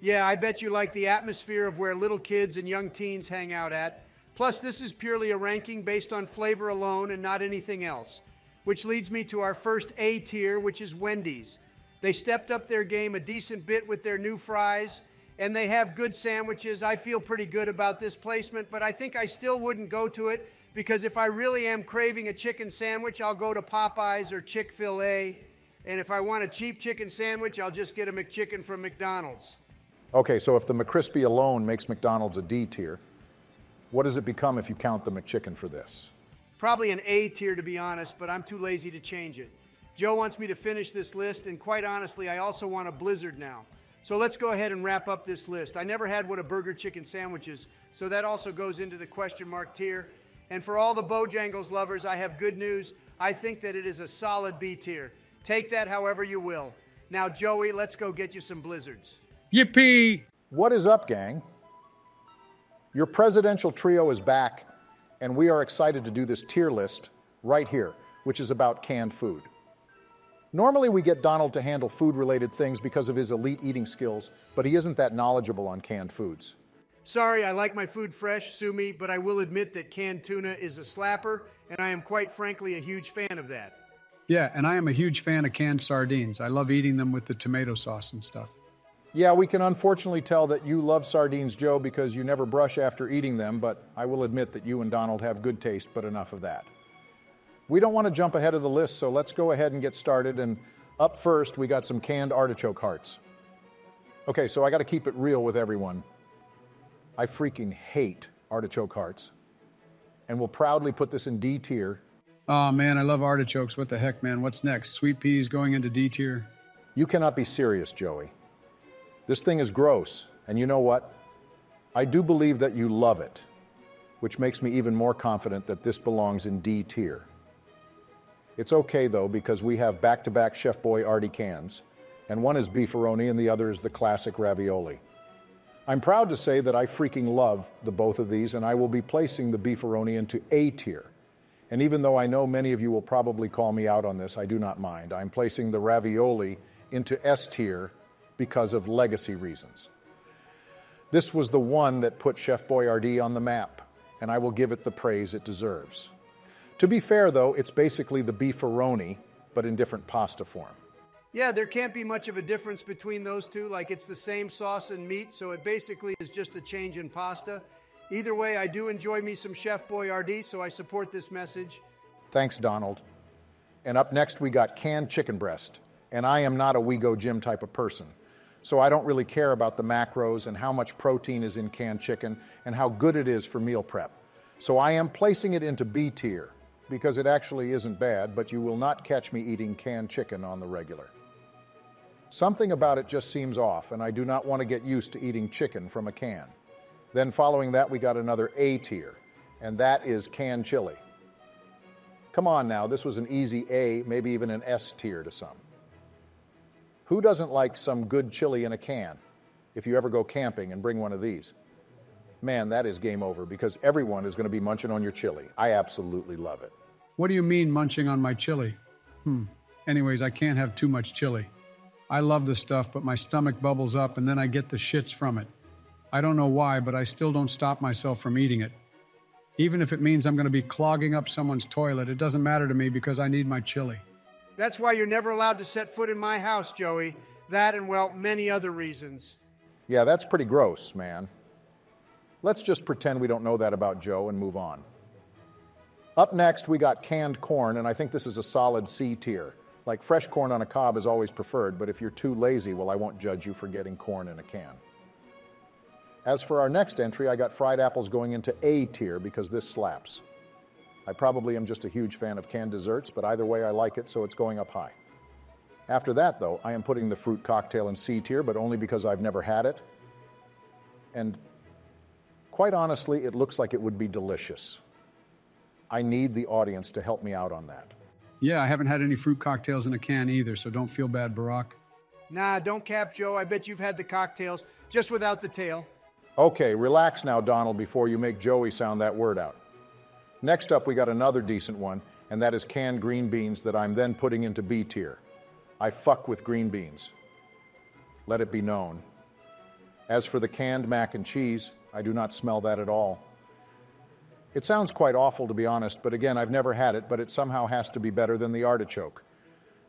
Yeah, I bet you like the atmosphere of where little kids and young teens hang out at. Plus, this is purely a ranking based on flavor alone and not anything else. Which leads me to our first A tier, which is Wendy's. They stepped up their game a decent bit with their new fries, and they have good sandwiches. I feel pretty good about this placement, but I think I still wouldn't go to it because if I really am craving a chicken sandwich, I'll go to Popeyes or Chick-fil-A. And if I want a cheap chicken sandwich, I'll just get a McChicken from McDonald's. Okay, so if the McCrispy alone makes McDonald's a D tier, what does it become if you count the McChicken for this? Probably an A tier, to be honest, but I'm too lazy to change it. Joe wants me to finish this list, and quite honestly, I also want a Blizzard now. So let's go ahead and wrap up this list. I never had what a burger chicken sandwich is, so that also goes into the question mark tier. And for all the Bojangles lovers, I have good news. I think that it is a solid B tier. Take that however you will. Now, Joey, let's go get you some Blizzards. Yippee! What is up, gang? Your presidential trio is back, and we are excited to do this tier list right here, which is about canned food. Normally, we get Donald to handle food-related things because of his elite eating skills, but he isn't that knowledgeable on canned foods. Sorry, I like my food fresh, sue me, but I will admit that canned tuna is a slapper, and I am quite frankly a huge fan of that. Yeah, and I am a huge fan of canned sardines. I love eating them with the tomato sauce and stuff. Yeah, we can unfortunately tell that you love sardines, Joe, because you never brush after eating them, but I will admit that you and Donald have good taste, but enough of that. We don't want to jump ahead of the list, so let's go ahead and get started, and up first, we got some canned artichoke hearts. Okay, so I got to keep it real with everyone. I freaking hate artichoke hearts, and will proudly put this in D tier. Oh man, I love artichokes. What the heck, man? What's next? Sweet peas going into D tier? You cannot be serious, Joey. This thing is gross, and you know what? I do believe that you love it, which makes me even more confident that this belongs in D tier. It's okay, though, because we have back-to-back Chef Boy Artie cans, and one is beefaroni and the other is the classic ravioli. I'm proud to say that I freaking love the both of these, and I will be placing the beefaroni into A tier. And even though I know many of you will probably call me out on this, I do not mind. I'm placing the ravioli into S tier, because of legacy reasons. This was the one that put Chef Boyardee on the map, and I will give it the praise it deserves. To be fair, though, it's basically the beefaroni, but in different pasta form. Yeah, there can't be much of a difference between those two. Like, it's the same sauce and meat, so it basically is just a change in pasta. Either way, I do enjoy me some Chef Boyardee, so I support this message. Thanks, Donald. And up next, we got canned chicken breast, and I am not a WeGo Gym type of person. So I don't really care about the macros and how much protein is in canned chicken and how good it is for meal prep. So I am placing it into B tier because it actually isn't bad, but you will not catch me eating canned chicken on the regular. Something about it just seems off, and I do not want to get used to eating chicken from a can. Then following that, we got another A tier, and that is canned chili. Come on now, this was an easy A, maybe even an S tier to some. Who doesn't like some good chili in a can if you ever go camping and bring one of these? Man, that is game over because everyone is going to be munching on your chili. I absolutely love it. What do you mean munching on my chili? Hmm. Anyways, I can't have too much chili. I love this stuff, but my stomach bubbles up and then I get the shits from it. I don't know why, but I still don't stop myself from eating it. Even if it means I'm going to be clogging up someone's toilet, it doesn't matter to me because I need my chili. That's why you're never allowed to set foot in my house, Joey. That and, well, many other reasons. Yeah, that's pretty gross, man. Let's just pretend we don't know that about Joe and move on. Up next, we got canned corn, and I think this is a solid C tier. Like, fresh corn on a cob is always preferred, but if you're too lazy, well, I won't judge you for getting corn in a can. As for our next entry, I got fried apples going into A tier because this slaps. I probably am just a huge fan of canned desserts, but either way I like it, so it's going up high. After that, though, I am putting the fruit cocktail in C tier, but only because I've never had it. And quite honestly, it looks like it would be delicious. I need the audience to help me out on that. Yeah, I haven't had any fruit cocktails in a can either, so don't feel bad, Barack. Nah, don't cap, Joe. I bet you've had the cocktails, just without the tail. Okay, relax now, Donald, before you make Joey sound that word out. Next up, we got another decent one, and that is canned green beans that I'm then putting into B tier. I fuck with green beans. Let it be known. As for the canned mac and cheese, I do not smell that at all. It sounds quite awful, to be honest, but again, I've never had it, but it somehow has to be better than the artichoke.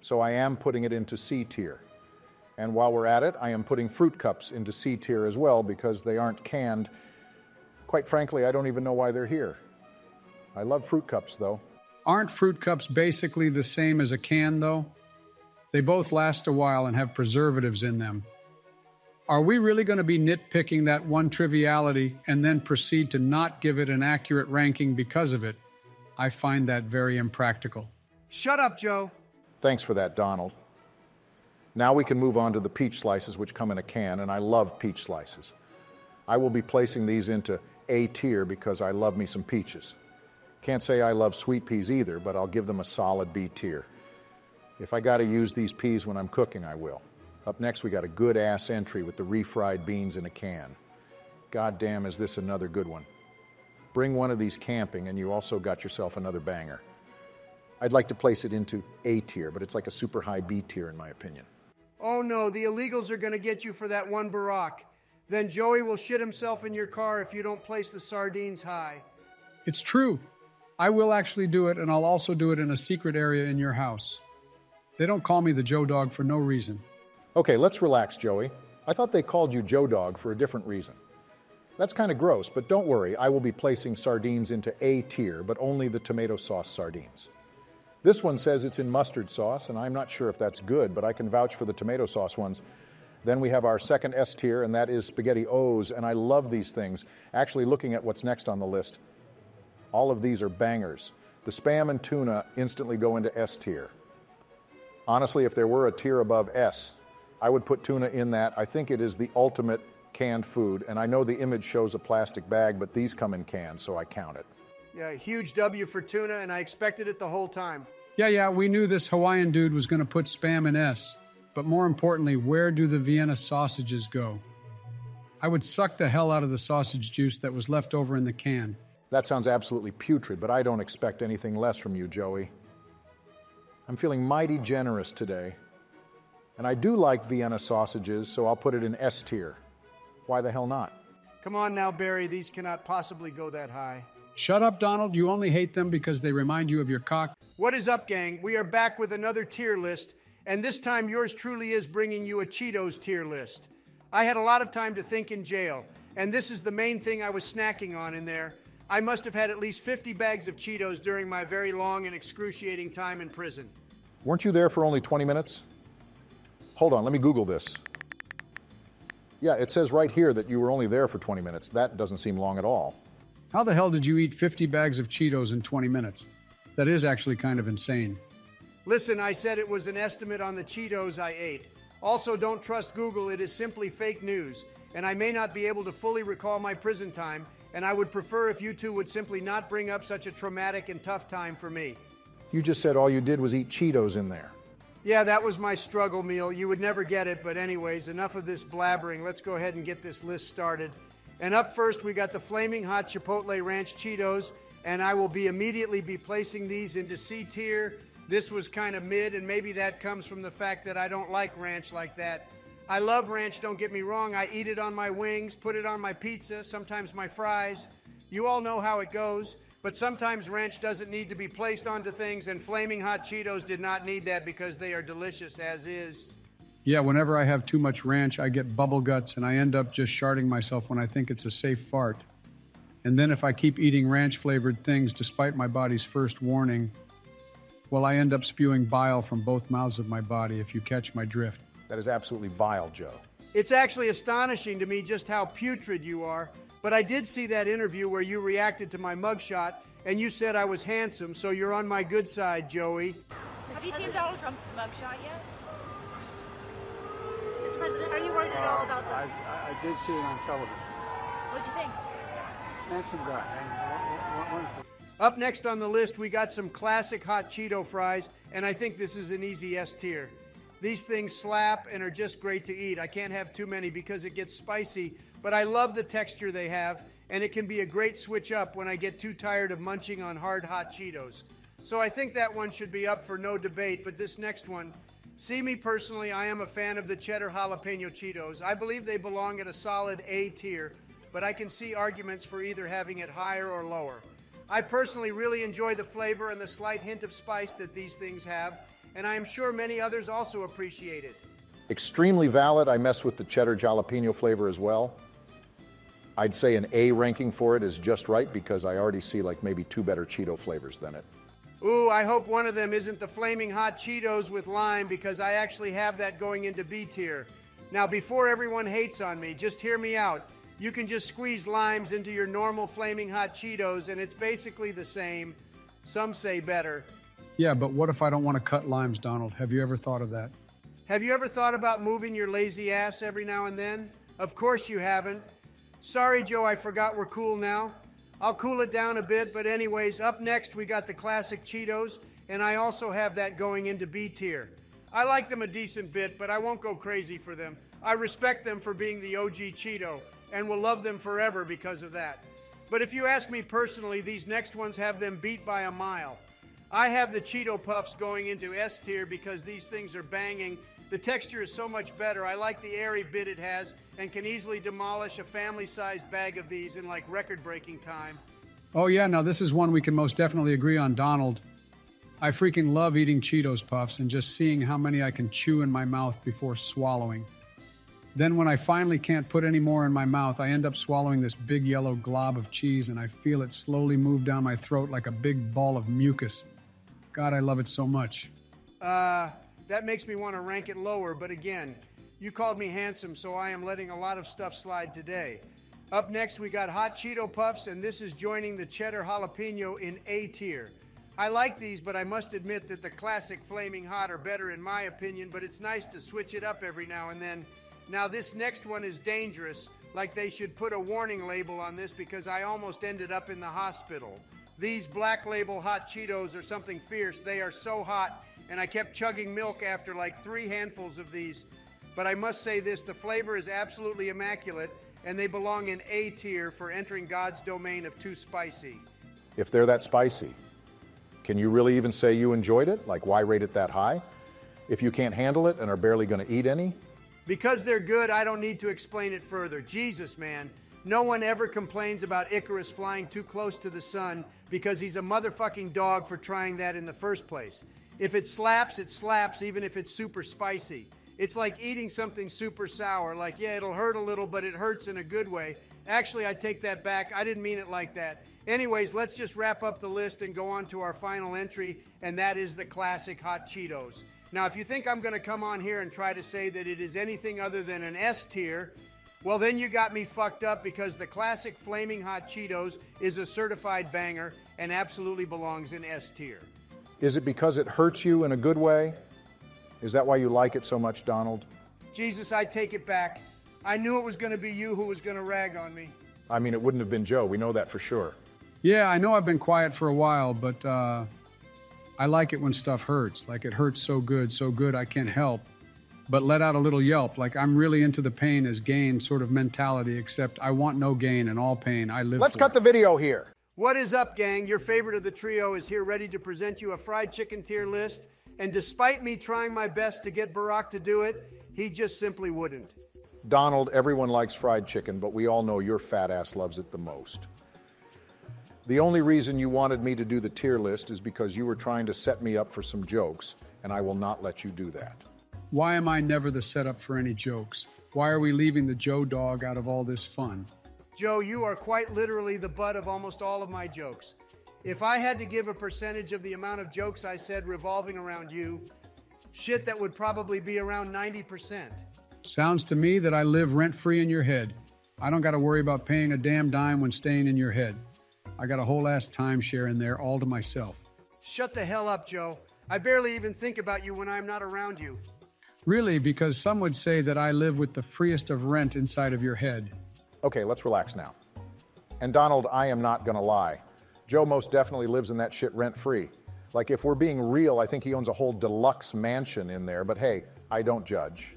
So I am putting it into C tier. And while we're at it, I am putting fruit cups into C tier as well because they aren't canned. Quite frankly, I don't even know why they're here. I love fruit cups, though. Aren't fruit cups basically the same as a can, though? They both last a while and have preservatives in them. Are we really going to be nitpicking that one triviality and then proceed to not give it an accurate ranking because of it? I find that very impractical. Shut up, Joe. Thanks for that, Donald. Now we can move on to the peach slices, which come in a can, and I love peach slices. I will be placing these into A tier because I love me some peaches. Can't say I love sweet peas either, but I'll give them a solid B tier. If I gotta use these peas when I'm cooking, I will. Up next, we got a good ass entry with the refried beans in a can. Goddamn, is this another good one. Bring one of these camping and you also got yourself another banger. I'd like to place it into A tier, but it's like a super high B tier in my opinion. Oh no, the illegals are gonna get you for that one, Barack. Then Joey will shit himself in your car if you don't place the sardines high. It's true. I will actually do it, and I'll also do it in a secret area in your house. They don't call me the Joe Dog for no reason. Okay, let's relax, Joey. I thought they called you Joe Dog for a different reason. That's kind of gross, but don't worry. I will be placing sardines into A tier, but only the tomato sauce sardines. This one says it's in mustard sauce, and I'm not sure if that's good, but I can vouch for the tomato sauce ones. Then we have our second S tier, and that is spaghetti O's, and I love these things. Actually, looking at what's next on the list, all of these are bangers. The Spam and tuna instantly go into S tier. Honestly, if there were a tier above S, I would put tuna in that. I think it is the ultimate canned food, and I know the image shows a plastic bag, but these come in cans, so I count it. Yeah, huge W for tuna, and I expected it the whole time. Yeah, yeah, we knew this Hawaiian dude was gonna put Spam in S. But more importantly, where do the Vienna sausages go? I would suck the hell out of the sausage juice that was left over in the can. That sounds absolutely putrid, but I don't expect anything less from you, Joey. I'm feeling mighty generous today. And I do like Vienna sausages, so I'll put it in S tier. Why the hell not? Come on now, Barry. These cannot possibly go that high. Shut up, Donald. You only hate them because they remind you of your cock. What is up, gang? We are back with another tier list. And this time, yours truly is bringing you a Cheetos tier list. I had a lot of time to think in jail, and this is the main thing I was snacking on in there. I must have had at least fifty bags of Cheetos during my very long and excruciating time in prison. Weren't you there for only twenty minutes? Hold on, let me Google this. Yeah, it says right here that you were only there for twenty minutes. That doesn't seem long at all. How the hell did you eat fifty bags of Cheetos in twenty minutes? That is actually kind of insane. Listen, I said it was an estimate on the Cheetos I ate. Also, don't trust Google. It is simply fake news, and I may not be able to fully recall my prison time, and I would prefer if you two would simply not bring up such a traumatic and tough time for me. You just said all you did was eat Cheetos in there. Yeah, that was my struggle meal. You would never get it, but anyways, enough of this blabbering. Let's go ahead and get this list started. And up first, we got the Flaming Hot Chipotle Ranch Cheetos, and I will be immediately be placing these into C tier. This was kind of mid, and maybe that comes from the fact that I don't like ranch like that. I love ranch, don't get me wrong. I eat it on my wings, put it on my pizza, sometimes my fries. You all know how it goes, but sometimes ranch doesn't need to be placed onto things, and Flaming Hot Cheetos did not need that because they are delicious as is. Yeah, whenever I have too much ranch, I get bubble guts, and I end up just sharding myself when I think it's a safe fart. And then if I keep eating ranch-flavored things despite my body's first warning, well, I end up spewing bile from both mouths of my body, if you catch my drift. That is absolutely vile, Joe. It's actually astonishing to me just how putrid you are, but I did see that interview where you reacted to my mugshot, and you said I was handsome, so you're on my good side, Joey. Have you seen Donald Trump's mugshot yet? Mister President, are you worried at all about that? I, I did see it on television. What'd you think? Handsome guy. Wonderful. Up next on the list, we got some classic hot Cheeto fries, and I think this is an easy S tier. These things slap and are just great to eat. I can't have too many because it gets spicy, but I love the texture they have, and it can be a great switch up when I get too tired of munching on hard hot Cheetos. So I think that one should be up for no debate, but this next one, see me personally, I am a fan of the cheddar jalapeno Cheetos. I believe they belong at a solid A tier, but I can see arguments for either having it higher or lower. I personally really enjoy the flavor and the slight hint of spice that these things have, and I am sure many others also appreciate it. Extremely valid. I mess with the cheddar jalapeno flavor as well. I'd say an A ranking for it is just right because I already see like maybe two better Cheeto flavors than it. Ooh, I hope one of them isn't the Flaming Hot Cheetos with lime because I actually have that going into B tier. Now, before everyone hates on me, just hear me out. You can just squeeze limes into your normal Flaming Hot Cheetos, and it's basically the same. Some say better. Yeah, but what if I don't want to cut limes, Donald? Have you ever thought of that? Have you ever thought about moving your lazy ass every now and then? Of course you haven't. Sorry, Joe, I forgot we're cool now. I'll cool it down a bit, but anyways, up next we got the classic Cheetos, and I also have that going into B tier. I like them a decent bit, but I won't go crazy for them. I respect them for being the O G Cheeto, and will love them forever because of that. But if you ask me personally, these next ones have them beat by a mile. I have the Cheeto Puffs going into S tier because these things are banging, The texture is so much better. I like the airy bit it has and can easily demolish a family-sized bag of these in like record-breaking time. Oh yeah, now this is one we can most definitely agree on, Donald. I freaking love eating Cheetos Puffs and just seeing how many I can chew in my mouth before swallowing. Then when I finally can't put any more in my mouth, I end up swallowing this big yellow glob of cheese and I feel it slowly move down my throat like a big ball of mucus. God, I love it so much. Uh, that makes me want to rank it lower, but again, you called me handsome, so I am letting a lot of stuff slide today. Up next, we got Hot Cheeto Puffs, and this is joining the Cheddar Jalapeno in A tier. I like these, but I must admit that the classic Flaming Hot are better in my opinion, but it's nice to switch it up every now and then. Now this next one is dangerous, like they should put a warning label on this because I almost ended up in the hospital. These Black Label Hot Cheetos are something fierce. They are so hot, and I kept chugging milk after like three handfuls of these. But I must say this, the flavor is absolutely immaculate, and they belong in A tier for entering God's domain of too spicy. If they're that spicy, can you really even say you enjoyed it? Like, why rate it that high? If you can't handle it and are barely going to eat any? Because they're good, I don't need to explain it further. Jesus, man. No one ever complains about Icarus flying too close to the sun because he's a motherfucking dog for trying that in the first place. If it slaps, it slaps, even if it's super spicy. It's like eating something super sour. Like, yeah, it'll hurt a little, but it hurts in a good way. Actually, I take that back. I didn't mean it like that. Anyways, let's just wrap up the list and go on to our final entry, and that is the classic Hot Cheetos. Now, if you think I'm going to come on here and try to say that it is anything other than an S tier, well, then you got me fucked up because the classic Flaming Hot Cheetos is a certified banger and absolutely belongs in S tier. Is it because it hurts you in a good way? Is that why you like it so much, Donald? Jesus, I take it back. I knew it was going to be you who was going to rag on me. I mean, it wouldn't have been Joe. We know that for sure. Yeah, I know I've been quiet for a while, but uh, I like it when stuff hurts. Like it hurts so good, so good I can't help but let out a little yelp. Like I'm really into the pain as gain sort of mentality, except I want no gain and all pain I live for. Let's cut the video here. What is up, gang? Your favorite of the trio is here ready to present you a fried chicken tier list. And despite me trying my best to get Barack to do it, he just simply wouldn't. Donald, everyone likes fried chicken, but we all know your fat ass loves it the most. The only reason you wanted me to do the tier list is because you were trying to set me up for some jokes, and I will not let you do that. Why am I never the setup for any jokes? Why are we leaving the Joe Dog out of all this fun? Joe, you are quite literally the butt of almost all of my jokes. If I had to give a percentage of the amount of jokes I said revolving around you, shit, that would probably be around ninety percent. Sounds to me that I live rent-free in your head. I don't got to worry about paying a damn dime when staying in your head. I got a whole ass timeshare in there all to myself. Shut the hell up, Joe. I barely even think about you when I'm not around you. Really, because some would say that I live with the freest of rent inside of your head. Okay, let's relax now. And Donald, I am not gonna lie. Joe most definitely lives in that shit rent-free. Like if we're being real, I think he owns a whole deluxe mansion in there, but hey, I don't judge.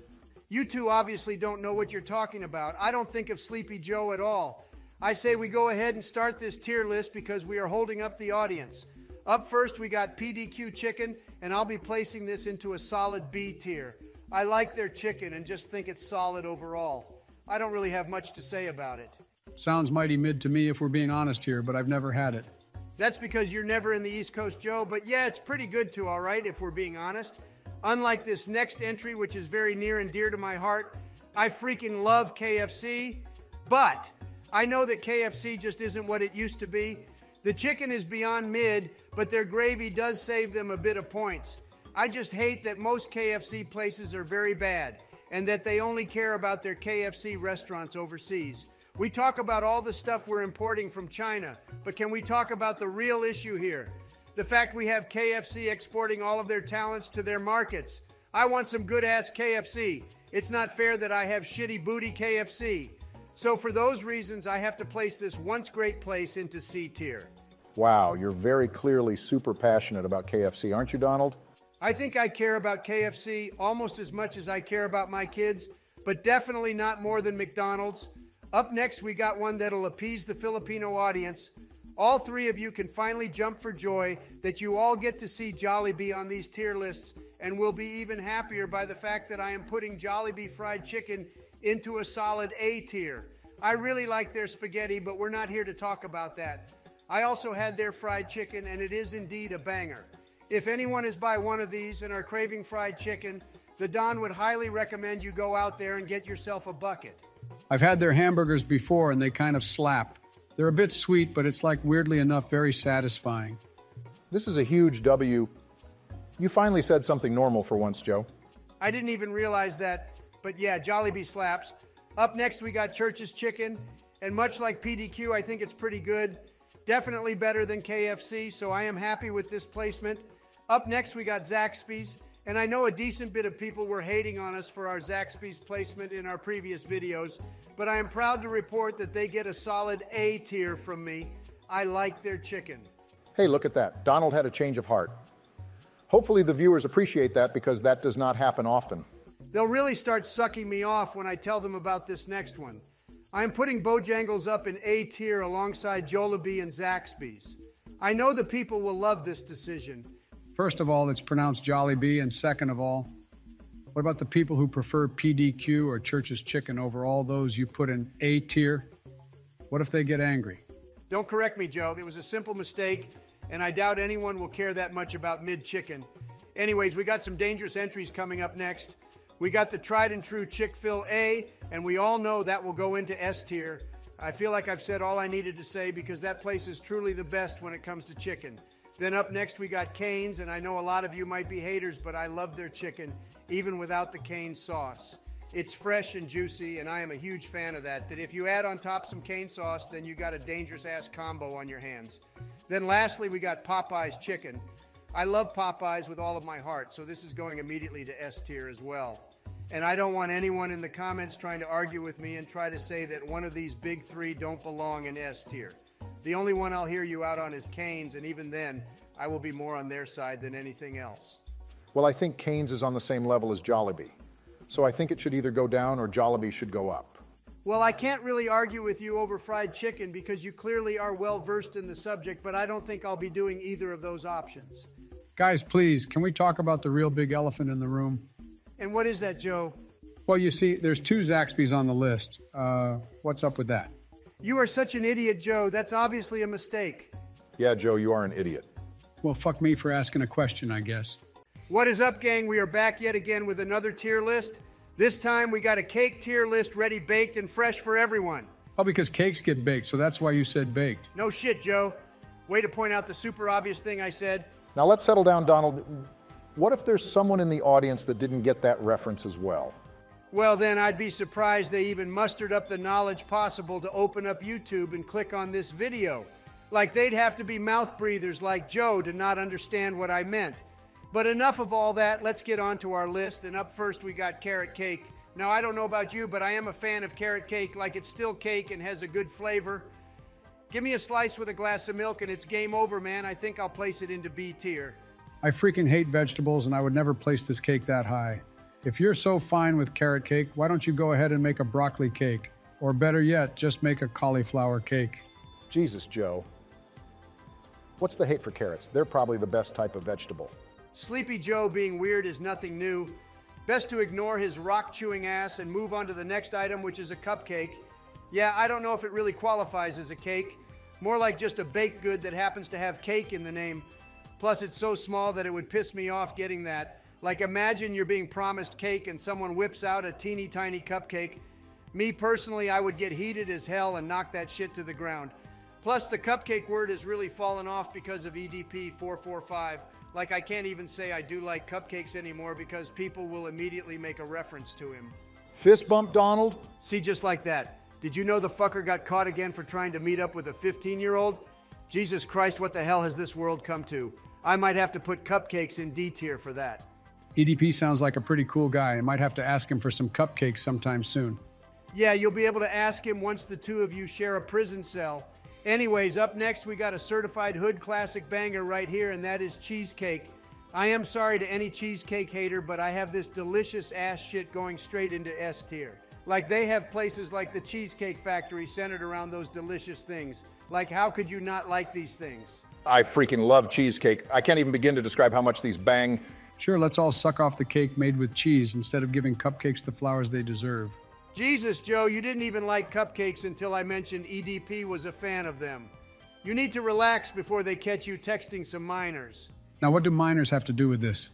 You two obviously don't know what you're talking about. I don't think of Sleepy Joe at all. I say we go ahead and start this tier list because we are holding up the audience. Up first, we got P D Q Chicken, and I'll be placing this into a solid B tier. I like their chicken and just think it's solid overall. I don't really have much to say about it. Sounds mighty mid to me if we're being honest here, but I've never had it. That's because you're never in the East Coast, Joe, but yeah, it's pretty good too, all right, if we're being honest. Unlike this next entry, which is very near and dear to my heart, I freaking love K F C, but I know that K F C just isn't what it used to be. The chicken is beyond mid, but their gravy does save them a bit of points. I just hate that most K F C places are very bad and that they only care about their K F C restaurants overseas. We talk about all the stuff we're importing from China, but can we talk about the real issue here? The fact we have K F C exporting all of their talents to their markets. I want some good-ass K F C. It's not fair that I have shitty booty K F C. So for those reasons, I have to place this once great place into C tier. Wow, you're very clearly super passionate about K F C, aren't you, Donald? I think I care about K F C almost as much as I care about my kids, but definitely not more than McDonald's. Up next, we got one that'll appease the Filipino audience. All three of you can finally jump for joy that you all get to see Jollibee on these tier lists, and will be even happier by the fact that I am putting Jollibee fried chicken into a solid A tier. I really like their spaghetti, but we're not here to talk about that. I also had their fried chicken, and it is indeed a banger. If anyone is by one of these and are craving fried chicken, the Don would highly recommend you go out there and get yourself a bucket. I've had their hamburgers before, and they kind of slap. They're a bit sweet, but it's like, weirdly enough, very satisfying. This is a huge W. You finally said something normal for once, Joe. I didn't even realize that, but yeah, Jollibee slaps. Up next, we got Church's Chicken, and much like P D Q, I think it's pretty good. Definitely better than K F C, so I am happy with this placement. Up next, we got Zaxby's, and I know a decent bit of people were hating on us for our Zaxby's placement in our previous videos, but I am proud to report that they get a solid A tier from me. I like their chicken. Hey, look at that. Donald had a change of heart. Hopefully the viewers appreciate that, because that does not happen often. They'll really start sucking me off when I tell them about this next one. I am putting Bojangles up in A tier alongside Jollibee and Zaxby's. I know the people will love this decision. First of all, it's pronounced Jollibee, and second of all, what about the people who prefer P D Q or Church's Chicken over all those you put in A tier? What if they get angry? Don't correct me, Joe. It was a simple mistake, and I doubt anyone will care that much about mid-chicken. Anyways, we got some dangerous entries coming up next. We got the tried and true Chick-fil-A, and we all know that will go into S tier. I feel like I've said all I needed to say, because that place is truly the best when it comes to chicken. Then up next, we got Cane's, and I know a lot of you might be haters, but I love their chicken, even without the Cane's sauce. It's fresh and juicy, and I am a huge fan of that, that if you add on top some Cane's sauce, then you got a dangerous-ass combo on your hands. Then lastly, we got Popeye's chicken. I love Popeyes with all of my heart, so this is going immediately to S tier as well. And I don't want anyone in the comments trying to argue with me and try to say that one of these big three don't belong in S tier. The only one I'll hear you out on is Cane's, and even then, I will be more on their side than anything else. Well, I think Cane's is on the same level as Jollibee, so I think it should either go down or Jollibee should go up. Well, I can't really argue with you over fried chicken, because you clearly are well-versed in the subject, but I don't think I'll be doing either of those options. Guys, please, can we talk about the real big elephant in the room? And what is that, Joe? Well, you see, there's two Zaxby's on the list. Uh, what's up with that? You are such an idiot, Joe. That's obviously a mistake. Yeah, Joe, you are an idiot. Well, fuck me for asking a question, I guess. What is up, gang? We are back yet again with another tier list. This time, we got a cake tier list ready, baked, and fresh for everyone. Oh, because cakes get baked, so that's why you said baked. No shit, Joe. Way to point out the super obvious thing I said. Now let's settle down, Donald. What if there's someone in the audience that didn't get that reference as well? Well, then I'd be surprised they even mustered up the knowledge possible to open up YouTube and click on this video. Like, they'd have to be mouth breathers like Joe to not understand what I meant. But enough of all that, let's get on to our list. And up first, we got carrot cake. Now, I don't know about you, but I am a fan of carrot cake. Like, it's still cake and has a good flavor. Give me a slice with a glass of milk and it's game over, man. I think I'll place it into B tier. I freaking hate vegetables, and I would never place this cake that high. If you're so fine with carrot cake, why don't you go ahead and make a broccoli cake? Or better yet, just make a cauliflower cake. Jesus, Joe. What's the hate for carrots? They're probably the best type of vegetable. Sleepy Joe being weird is nothing new. Best to ignore his rock-chewing ass and move on to the next item, which is a cupcake. Yeah, I don't know if it really qualifies as a cake. More like just a baked good that happens to have cake in the name. Plus, it's so small that it would piss me off getting that. Like, imagine you're being promised cake and someone whips out a teeny tiny cupcake. Me personally, I would get heated as hell and knock that shit to the ground. Plus, the cupcake word has really fallen off because of E D P four forty-five. Like, I can't even say I do like cupcakes anymore, because people will immediately make a reference to him. Fist bump, Donald. See, just like that. Did you know the fucker got caught again for trying to meet up with a fifteen-year-old? Jesus Christ, what the hell has this world come to? I might have to put cupcakes in D tier for that. E D P sounds like a pretty cool guy. I might have to ask him for some cupcakes sometime soon. Yeah, you'll be able to ask him once the two of you share a prison cell. Anyways, up next, we got a certified hood classic banger right here, and that is cheesecake. I am sorry to any cheesecake hater, but I have this delicious ass shit going straight into S tier. Like, they have places like the Cheesecake Factory centered around those delicious things. Like, how could you not like these things? I freaking love cheesecake. I can't even begin to describe how much these bang. Sure, let's all suck off the cake made with cheese instead of giving cupcakes the flowers they deserve. Jesus, Joe, you didn't even like cupcakes until I mentioned E D P was a fan of them. You need to relax before they catch you texting some minors. Now, what do minors have to do with this?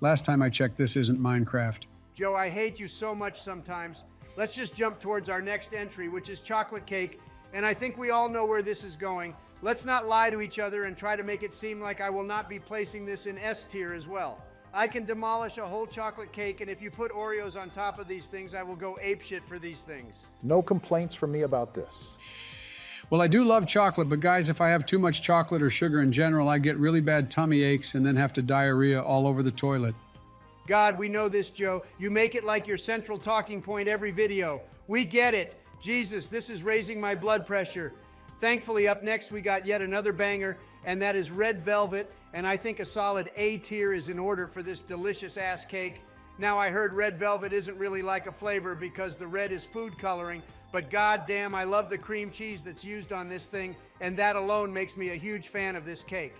Last time I checked, this isn't Minecraft. Joe, I hate you so much sometimes. Let's just jump towards our next entry, which is chocolate cake. And I think we all know where this is going. Let's not lie to each other and try to make it seem like I will not be placing this in S tier as well. I can demolish a whole chocolate cake, and if you put Oreos on top of these things, I will go apeshit for these things. No complaints from me about this. Well, I do love chocolate, but guys, if I have too much chocolate or sugar in general, I get really bad tummy aches and then have to diarrhea all over the toilet. God, we know this, Joe. You make it like your central talking point every video. We get it. Jesus, this is raising my blood pressure. Thankfully, up next, we got yet another banger, and that is Red Velvet, and I think a solid A tier is in order for this delicious ass cake. Now, I heard Red Velvet isn't really like a flavor because the red is food coloring, but goddamn, I love the cream cheese that's used on this thing, and that alone makes me a huge fan of this cake.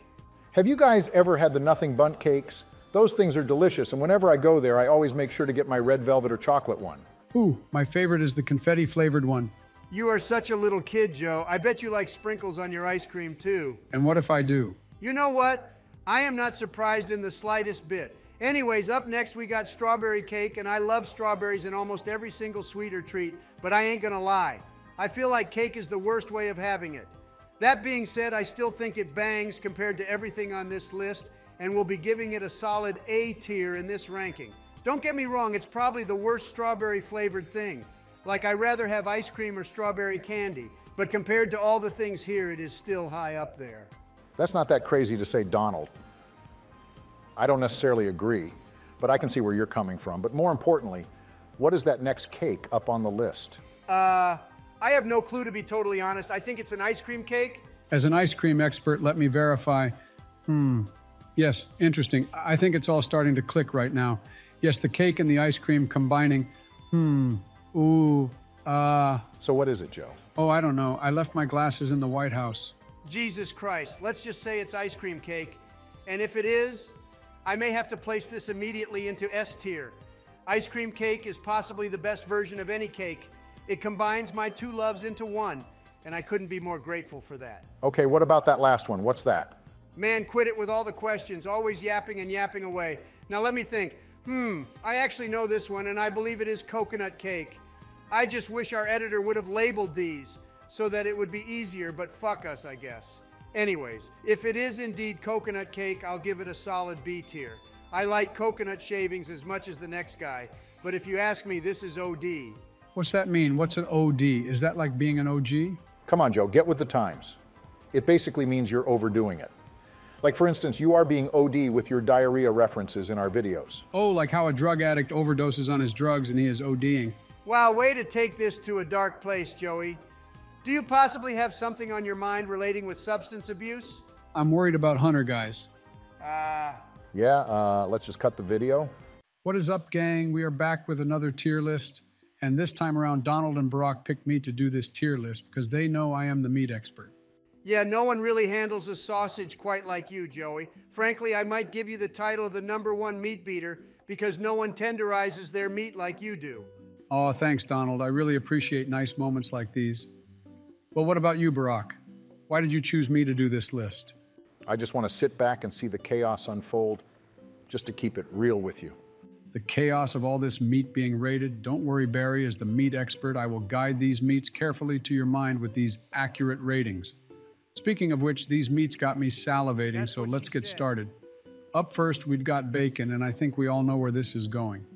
Have you guys ever had the Nothing Bundt cakes? Those things are delicious, and whenever I go there, I always make sure to get my Red Velvet or chocolate one. Ooh, my favorite is the confetti flavored one. You are such a little kid, Joe. I bet you like sprinkles on your ice cream too. And what if I do? You know what? I am not surprised in the slightest bit. Anyways, up next we got strawberry cake, and I love strawberries in almost every single sweeter treat, but I ain't gonna lie. I feel like cake is the worst way of having it. That being said, I still think it bangs compared to everything on this list, and will be giving it a solid A tier in this ranking. Don't get me wrong, it's probably the worst strawberry flavored thing. Like, I'd rather have ice cream or strawberry candy, but compared to all the things here, it is still high up there. That's not that crazy to say, Donald. I don't necessarily agree, but I can see where you're coming from. But more importantly, what is that next cake up on the list? Uh, I have no clue, to be totally honest. I think it's an ice cream cake. As an ice cream expert, let me verify. Hmm, yes, interesting. I think it's all starting to click right now. Yes, the cake and the ice cream combining. Hmm, ooh, uh. So what is it, Joe? Oh, I don't know. I left my glasses in the White House. Jesus Christ, let's just say it's ice cream cake. And if it is, I may have to place this immediately into S tier. Ice cream cake is possibly the best version of any cake. It combines my two loves into one, and I couldn't be more grateful for that. Okay, what about that last one? What's that? Man, quit it with all the questions, always yapping and yapping away. Now let me think. Hmm, I actually know this one, and I believe it is coconut cake. I just wish our editor would have labeled these so that it would be easier, but fuck us, I guess. Anyways, if it is indeed coconut cake, I'll give it a solid B tier. I like coconut shavings as much as the next guy, but if you ask me, this is O D. What's that mean? What's an O D? Is that like being an O G? Come on, Joe, get with the times. It basically means you're overdoing it. Like, for instance, you are being O D with your diarrhea references in our videos. Oh, like how a drug addict overdoses on his drugs and he is ODing. Wow, way to take this to a dark place, Joey. Do you possibly have something on your mind relating with substance abuse? I'm worried about Hunter, guys. Uh... Yeah, uh, let's just cut the video. What is up, gang? We are back with another tier list. And this time around, Donald and Barack picked me to do this tier list because they know I am the meat expert. Yeah, no one really handles a sausage quite like you, Joey. Frankly, I might give you the title of the number one meat beater because no one tenderizes their meat like you do. Oh, thanks, Donald. I really appreciate nice moments like these. Well, what about you, Barack? Why did you choose me to do this list? I just want to sit back and see the chaos unfold, just to keep it real with you. The chaos of all this meat being rated. Don't worry, Barry, as the meat expert, I will guide these meats carefully to your mind with these accurate ratings. Speaking of which, these meats got me salivating, That's so let's get said. started. Up first, we've got bacon, and I think we all know where this is going.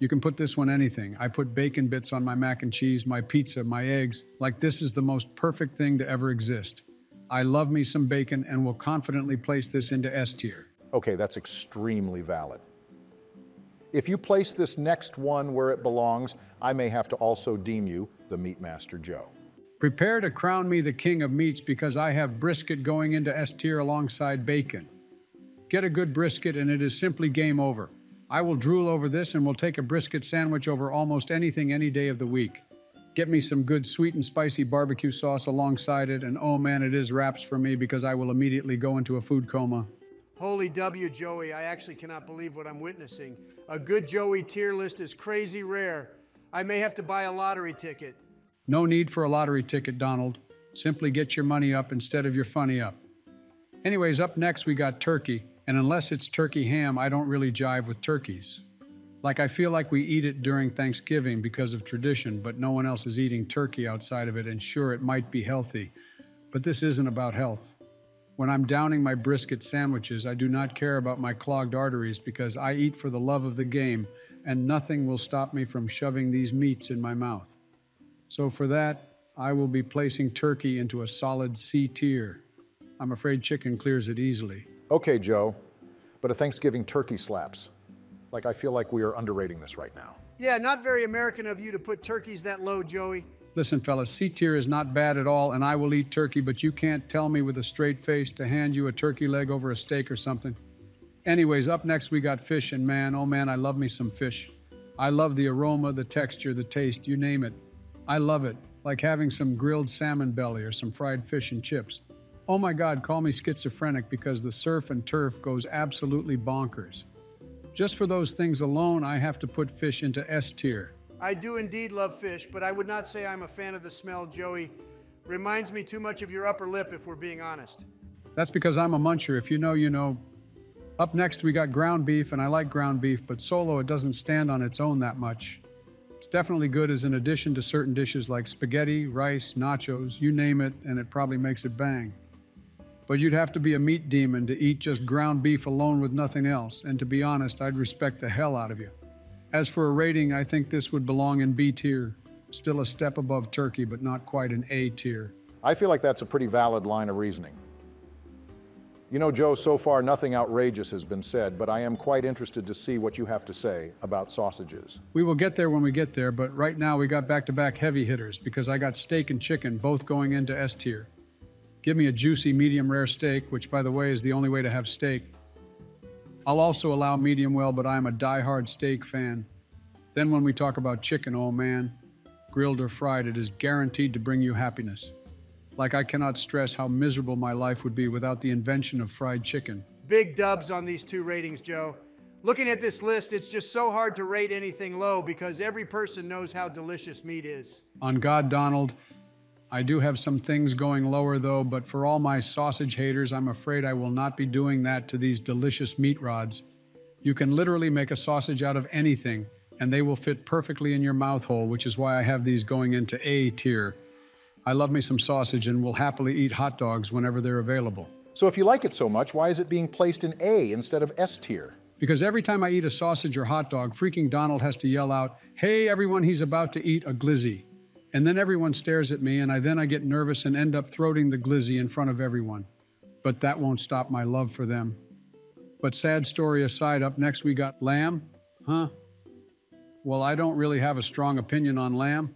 You can put this one anything. I put bacon bits on my mac and cheese, my pizza, my eggs. Like, this is the most perfect thing to ever exist. I love me some bacon and will confidently place this into S tier. Okay, that's extremely valid. If you place this next one where it belongs, I may have to also deem you the Meat Master Joe. Prepare to crown me the king of meats because I have brisket going into S tier alongside bacon. Get a good brisket and it is simply game over. I will drool over this and will take a brisket sandwich over almost anything any day of the week. Get me some good sweet and spicy barbecue sauce alongside it, and oh man, it is wraps for me because I will immediately go into a food coma. Holy W, Joey, I actually cannot believe what I'm witnessing. A good Joey tier list is crazy rare. I may have to buy a lottery ticket. No need for a lottery ticket, Donald. Simply get your money up instead of your funny up. Anyways, up next we got turkey, and unless it's turkey ham, I don't really jive with turkeys. Like, I feel like we eat it during Thanksgiving because of tradition, but no one else is eating turkey outside of it, and sure, it might be healthy, but this isn't about health. When I'm downing my brisket sandwiches, I do not care about my clogged arteries because I eat for the love of the game, and nothing will stop me from shoving these meats in my mouth. So for that, I will be placing turkey into a solid C tier. I'm afraid chicken clears it easily. Okay, Joe, but a Thanksgiving turkey slaps. Like, I feel like we are underrating this right now. Yeah, not very American of you to put turkeys that low, Joey. Listen, fellas, C tier is not bad at all, and I will eat turkey, but you can't tell me with a straight face to hand you a turkey leg over a steak or something. Anyways, up next we got fish, and man, oh man, I love me some fish. I love the aroma, the texture, the taste, you name it. I love it, like having some grilled salmon belly or some fried fish and chips. Oh my God, call me schizophrenic because the surf and turf goes absolutely bonkers. Just for those things alone, I have to put fish into S tier. I do indeed love fish, but I would not say I'm a fan of the smell, Joey. Reminds me too much of your upper lip, if we're being honest. That's because I'm a muncher. If you know, you know. Up next, we got ground beef, and I like ground beef, but solo, it doesn't stand on its own that much. It's definitely good as an addition to certain dishes like spaghetti, rice, nachos, you name it, and it probably makes it bang. But you'd have to be a meat demon to eat just ground beef alone with nothing else, and to be honest, I'd respect the hell out of you. As for a rating, I think this would belong in B tier. Still a step above turkey, but not quite an A tier. I feel like that's a pretty valid line of reasoning. You know, Joe, so far nothing outrageous has been said, but I am quite interested to see what you have to say about sausages. We will get there when we get there, but right now we got back-to-back heavy hitters because I got steak and chicken both going into S tier. Give me a juicy medium rare steak, which by the way is the only way to have steak. I'll also allow medium well, but I'm a die-hard steak fan. Then when we talk about chicken, oh man, grilled or fried, it is guaranteed to bring you happiness. Like, I cannot stress how miserable my life would be without the invention of fried chicken. Big dubs on these two ratings, Joe. Looking at this list, it's just so hard to rate anything low because every person knows how delicious meat is. On God, Donald, I do have some things going lower though, but for all my sausage haters, I'm afraid I will not be doing that to these delicious meat rods. You can literally make a sausage out of anything, and they will fit perfectly in your mouth hole, which is why I have these going into A tier. I love me some sausage and will happily eat hot dogs whenever they're available. So if you like it so much, why is it being placed in A instead of S tier? Because every time I eat a sausage or hot dog, freaking Donald has to yell out, "Hey everyone, he's about to eat a glizzy." And then everyone stares at me, and I, then I get nervous and end up throating the glizzy in front of everyone. But that won't stop my love for them. But sad story aside, up next we got lamb. Huh? Well, I don't really have a strong opinion on lamb.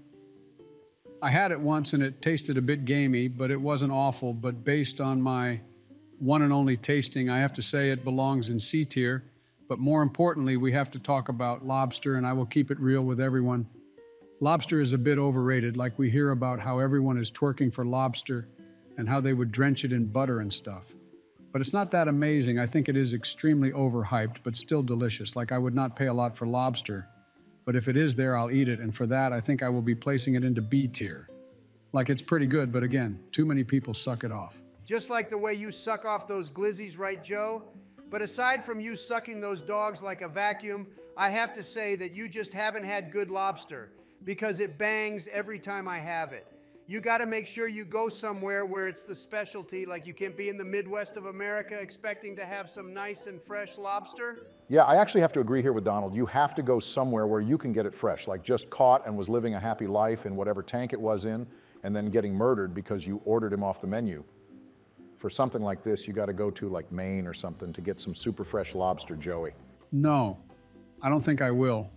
I had it once, and it tasted a bit gamey, but it wasn't awful. But based on my one and only tasting, I have to say it belongs in C tier. But more importantly, we have to talk about lobster, and I will keep it real with everyone. Lobster is a bit overrated, like we hear about how everyone is twerking for lobster and how they would drench it in butter and stuff. But it's not that amazing. I think it is extremely overhyped, but still delicious. Like, I would not pay a lot for lobster, but if it is there, I'll eat it, and for that, I think I will be placing it into B tier. Like, it's pretty good, but again, too many people suck it off. Just like the way you suck off those glizzies, right, Joe? But aside from you sucking those dogs like a vacuum, I have to say that you just haven't had good lobster, because it bangs every time I have it. You gotta make sure you go somewhere where it's the specialty, like you can't be in the Midwest of America expecting to have some nice and fresh lobster. Yeah, I actually have to agree here with Donald. You have to go somewhere where you can get it fresh, like just caught and was living a happy life in whatever tank it was in, and then getting murdered because you ordered him off the menu. For something like this, you gotta go to like Maine or something to get some super fresh lobster, Joey. No, I don't think I will.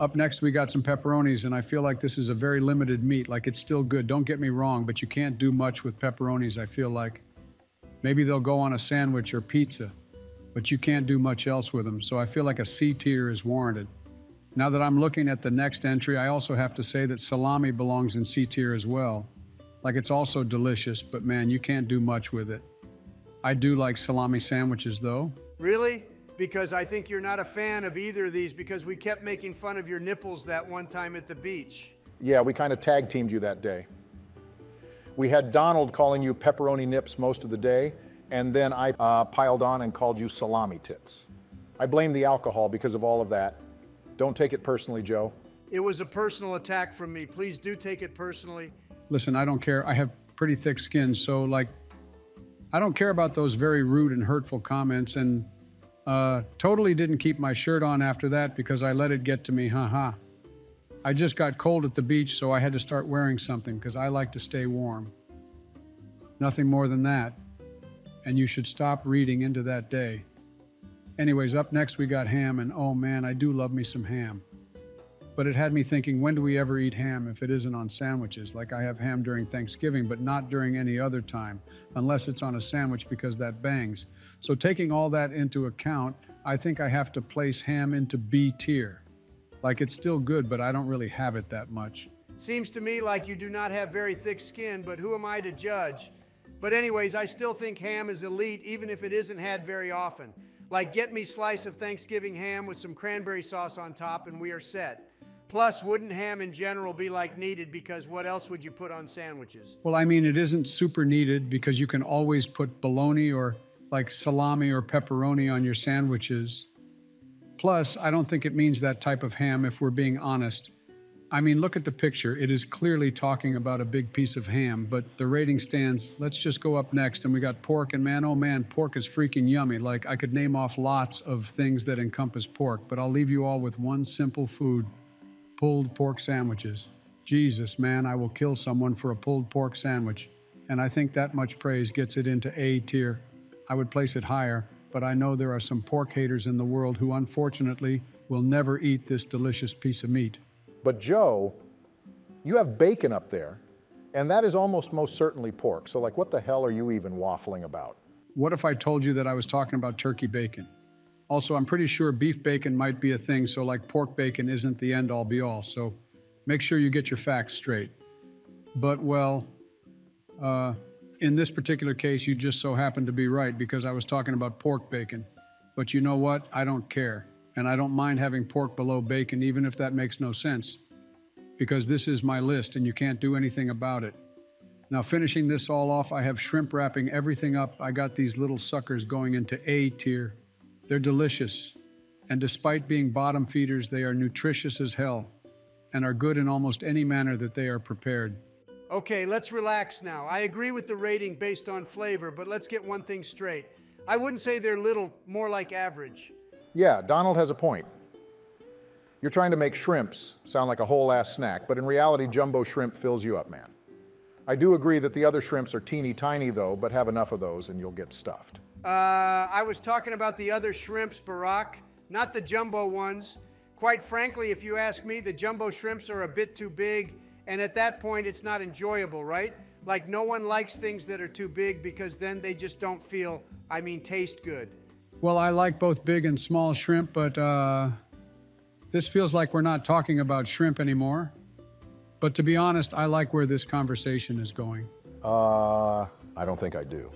Up next, we got some pepperonis, and I feel like this is a very limited meat. Like, it's still good, don't get me wrong, but you can't do much with pepperonis, I feel like. Maybe they'll go on a sandwich or pizza, but you can't do much else with them, so I feel like a C tier is warranted. Now that I'm looking at the next entry, I also have to say that salami belongs in C tier as well. Like, it's also delicious, but man, you can't do much with it. I do like salami sandwiches though. Really? Because I think you're not a fan of either of these because we kept making fun of your nipples that one time at the beach. Yeah, we kind of tag teamed you that day. We had Donald calling you pepperoni nips most of the day, and then I uh, piled on and called you salami tits. I blame the alcohol because of all of that. Don't take it personally, Joe. It was a personal attack from me. Please do take it personally. Listen, I don't care. I have pretty thick skin, so like, I don't care about those very rude and hurtful comments, and uh, totally didn't keep my shirt on after that because I let it get to me, haha. I just got cold at the beach, so I had to start wearing something because I like to stay warm. Nothing more than that. And you should stop reading into that day. Anyways, up next we got ham, and oh man, I do love me some ham. But it had me thinking, when do we ever eat ham if it isn't on sandwiches? Like, I have ham during Thanksgiving, but not during any other time, unless it's on a sandwich because that bangs. So taking all that into account, I think I have to place ham into B tier. Like, it's still good, but I don't really have it that much. Seems to me like you do not have very thick skin, but who am I to judge? But anyways, I still think ham is elite, even if it isn't had very often. Like, get me slice of Thanksgiving ham with some cranberry sauce on top and we are set. Plus, wouldn't ham in general be like needed, because what else would you put on sandwiches? Well, I mean, it isn't super needed because you can always put bologna or like salami or pepperoni on your sandwiches. Plus, I don't think it means that type of ham if we're being honest. I mean, look at the picture. It is clearly talking about a big piece of ham, but the rating stands. Let's just go up next, and we got pork, and man, oh man, pork is freaking yummy. Like, I could name off lots of things that encompass pork, but I'll leave you all with one simple food: pulled pork sandwiches. Jesus, man, I will kill someone for a pulled pork sandwich. And I think that much praise gets it into A tier. I would place it higher, but I know there are some pork haters in the world who unfortunately will never eat this delicious piece of meat. But Joe, you have bacon up there, and that is almost most certainly pork. So like, what the hell are you even waffling about? What if I told you that I was talking about turkey bacon? Also, I'm pretty sure beef bacon might be a thing, so like pork bacon isn't the end all be all, so make sure you get your facts straight. But well, uh, in this particular case, you just so happened to be right because I was talking about pork bacon. But you know what? I don't care. And I don't mind having pork below bacon, even if that makes no sense, because this is my list and you can't do anything about it. Now, finishing this all off, I have shrimp wrapping everything up. I got these little suckers going into A tier. They're delicious. And despite being bottom feeders, they are nutritious as hell and are good in almost any manner that they are prepared. Okay, let's relax now. I agree with the rating based on flavor, but let's get one thing straight. I wouldn't say they're little, more like average. Yeah, Donald has a point. You're trying to make shrimps sound like a whole ass snack, but in reality, jumbo shrimp fills you up, man. I do agree that the other shrimps are teeny tiny though, but have enough of those and you'll get stuffed. Uh, I was talking about the other shrimps, Barack, not the jumbo ones. Quite frankly, if you ask me, the jumbo shrimps are a bit too big. And at that point, it's not enjoyable, right? Like, no one likes things that are too big because then they just don't feel, I mean, taste good. Well, I like both big and small shrimp, but uh, this feels like we're not talking about shrimp anymore. But to be honest, I like where this conversation is going. Uh, I don't think I do.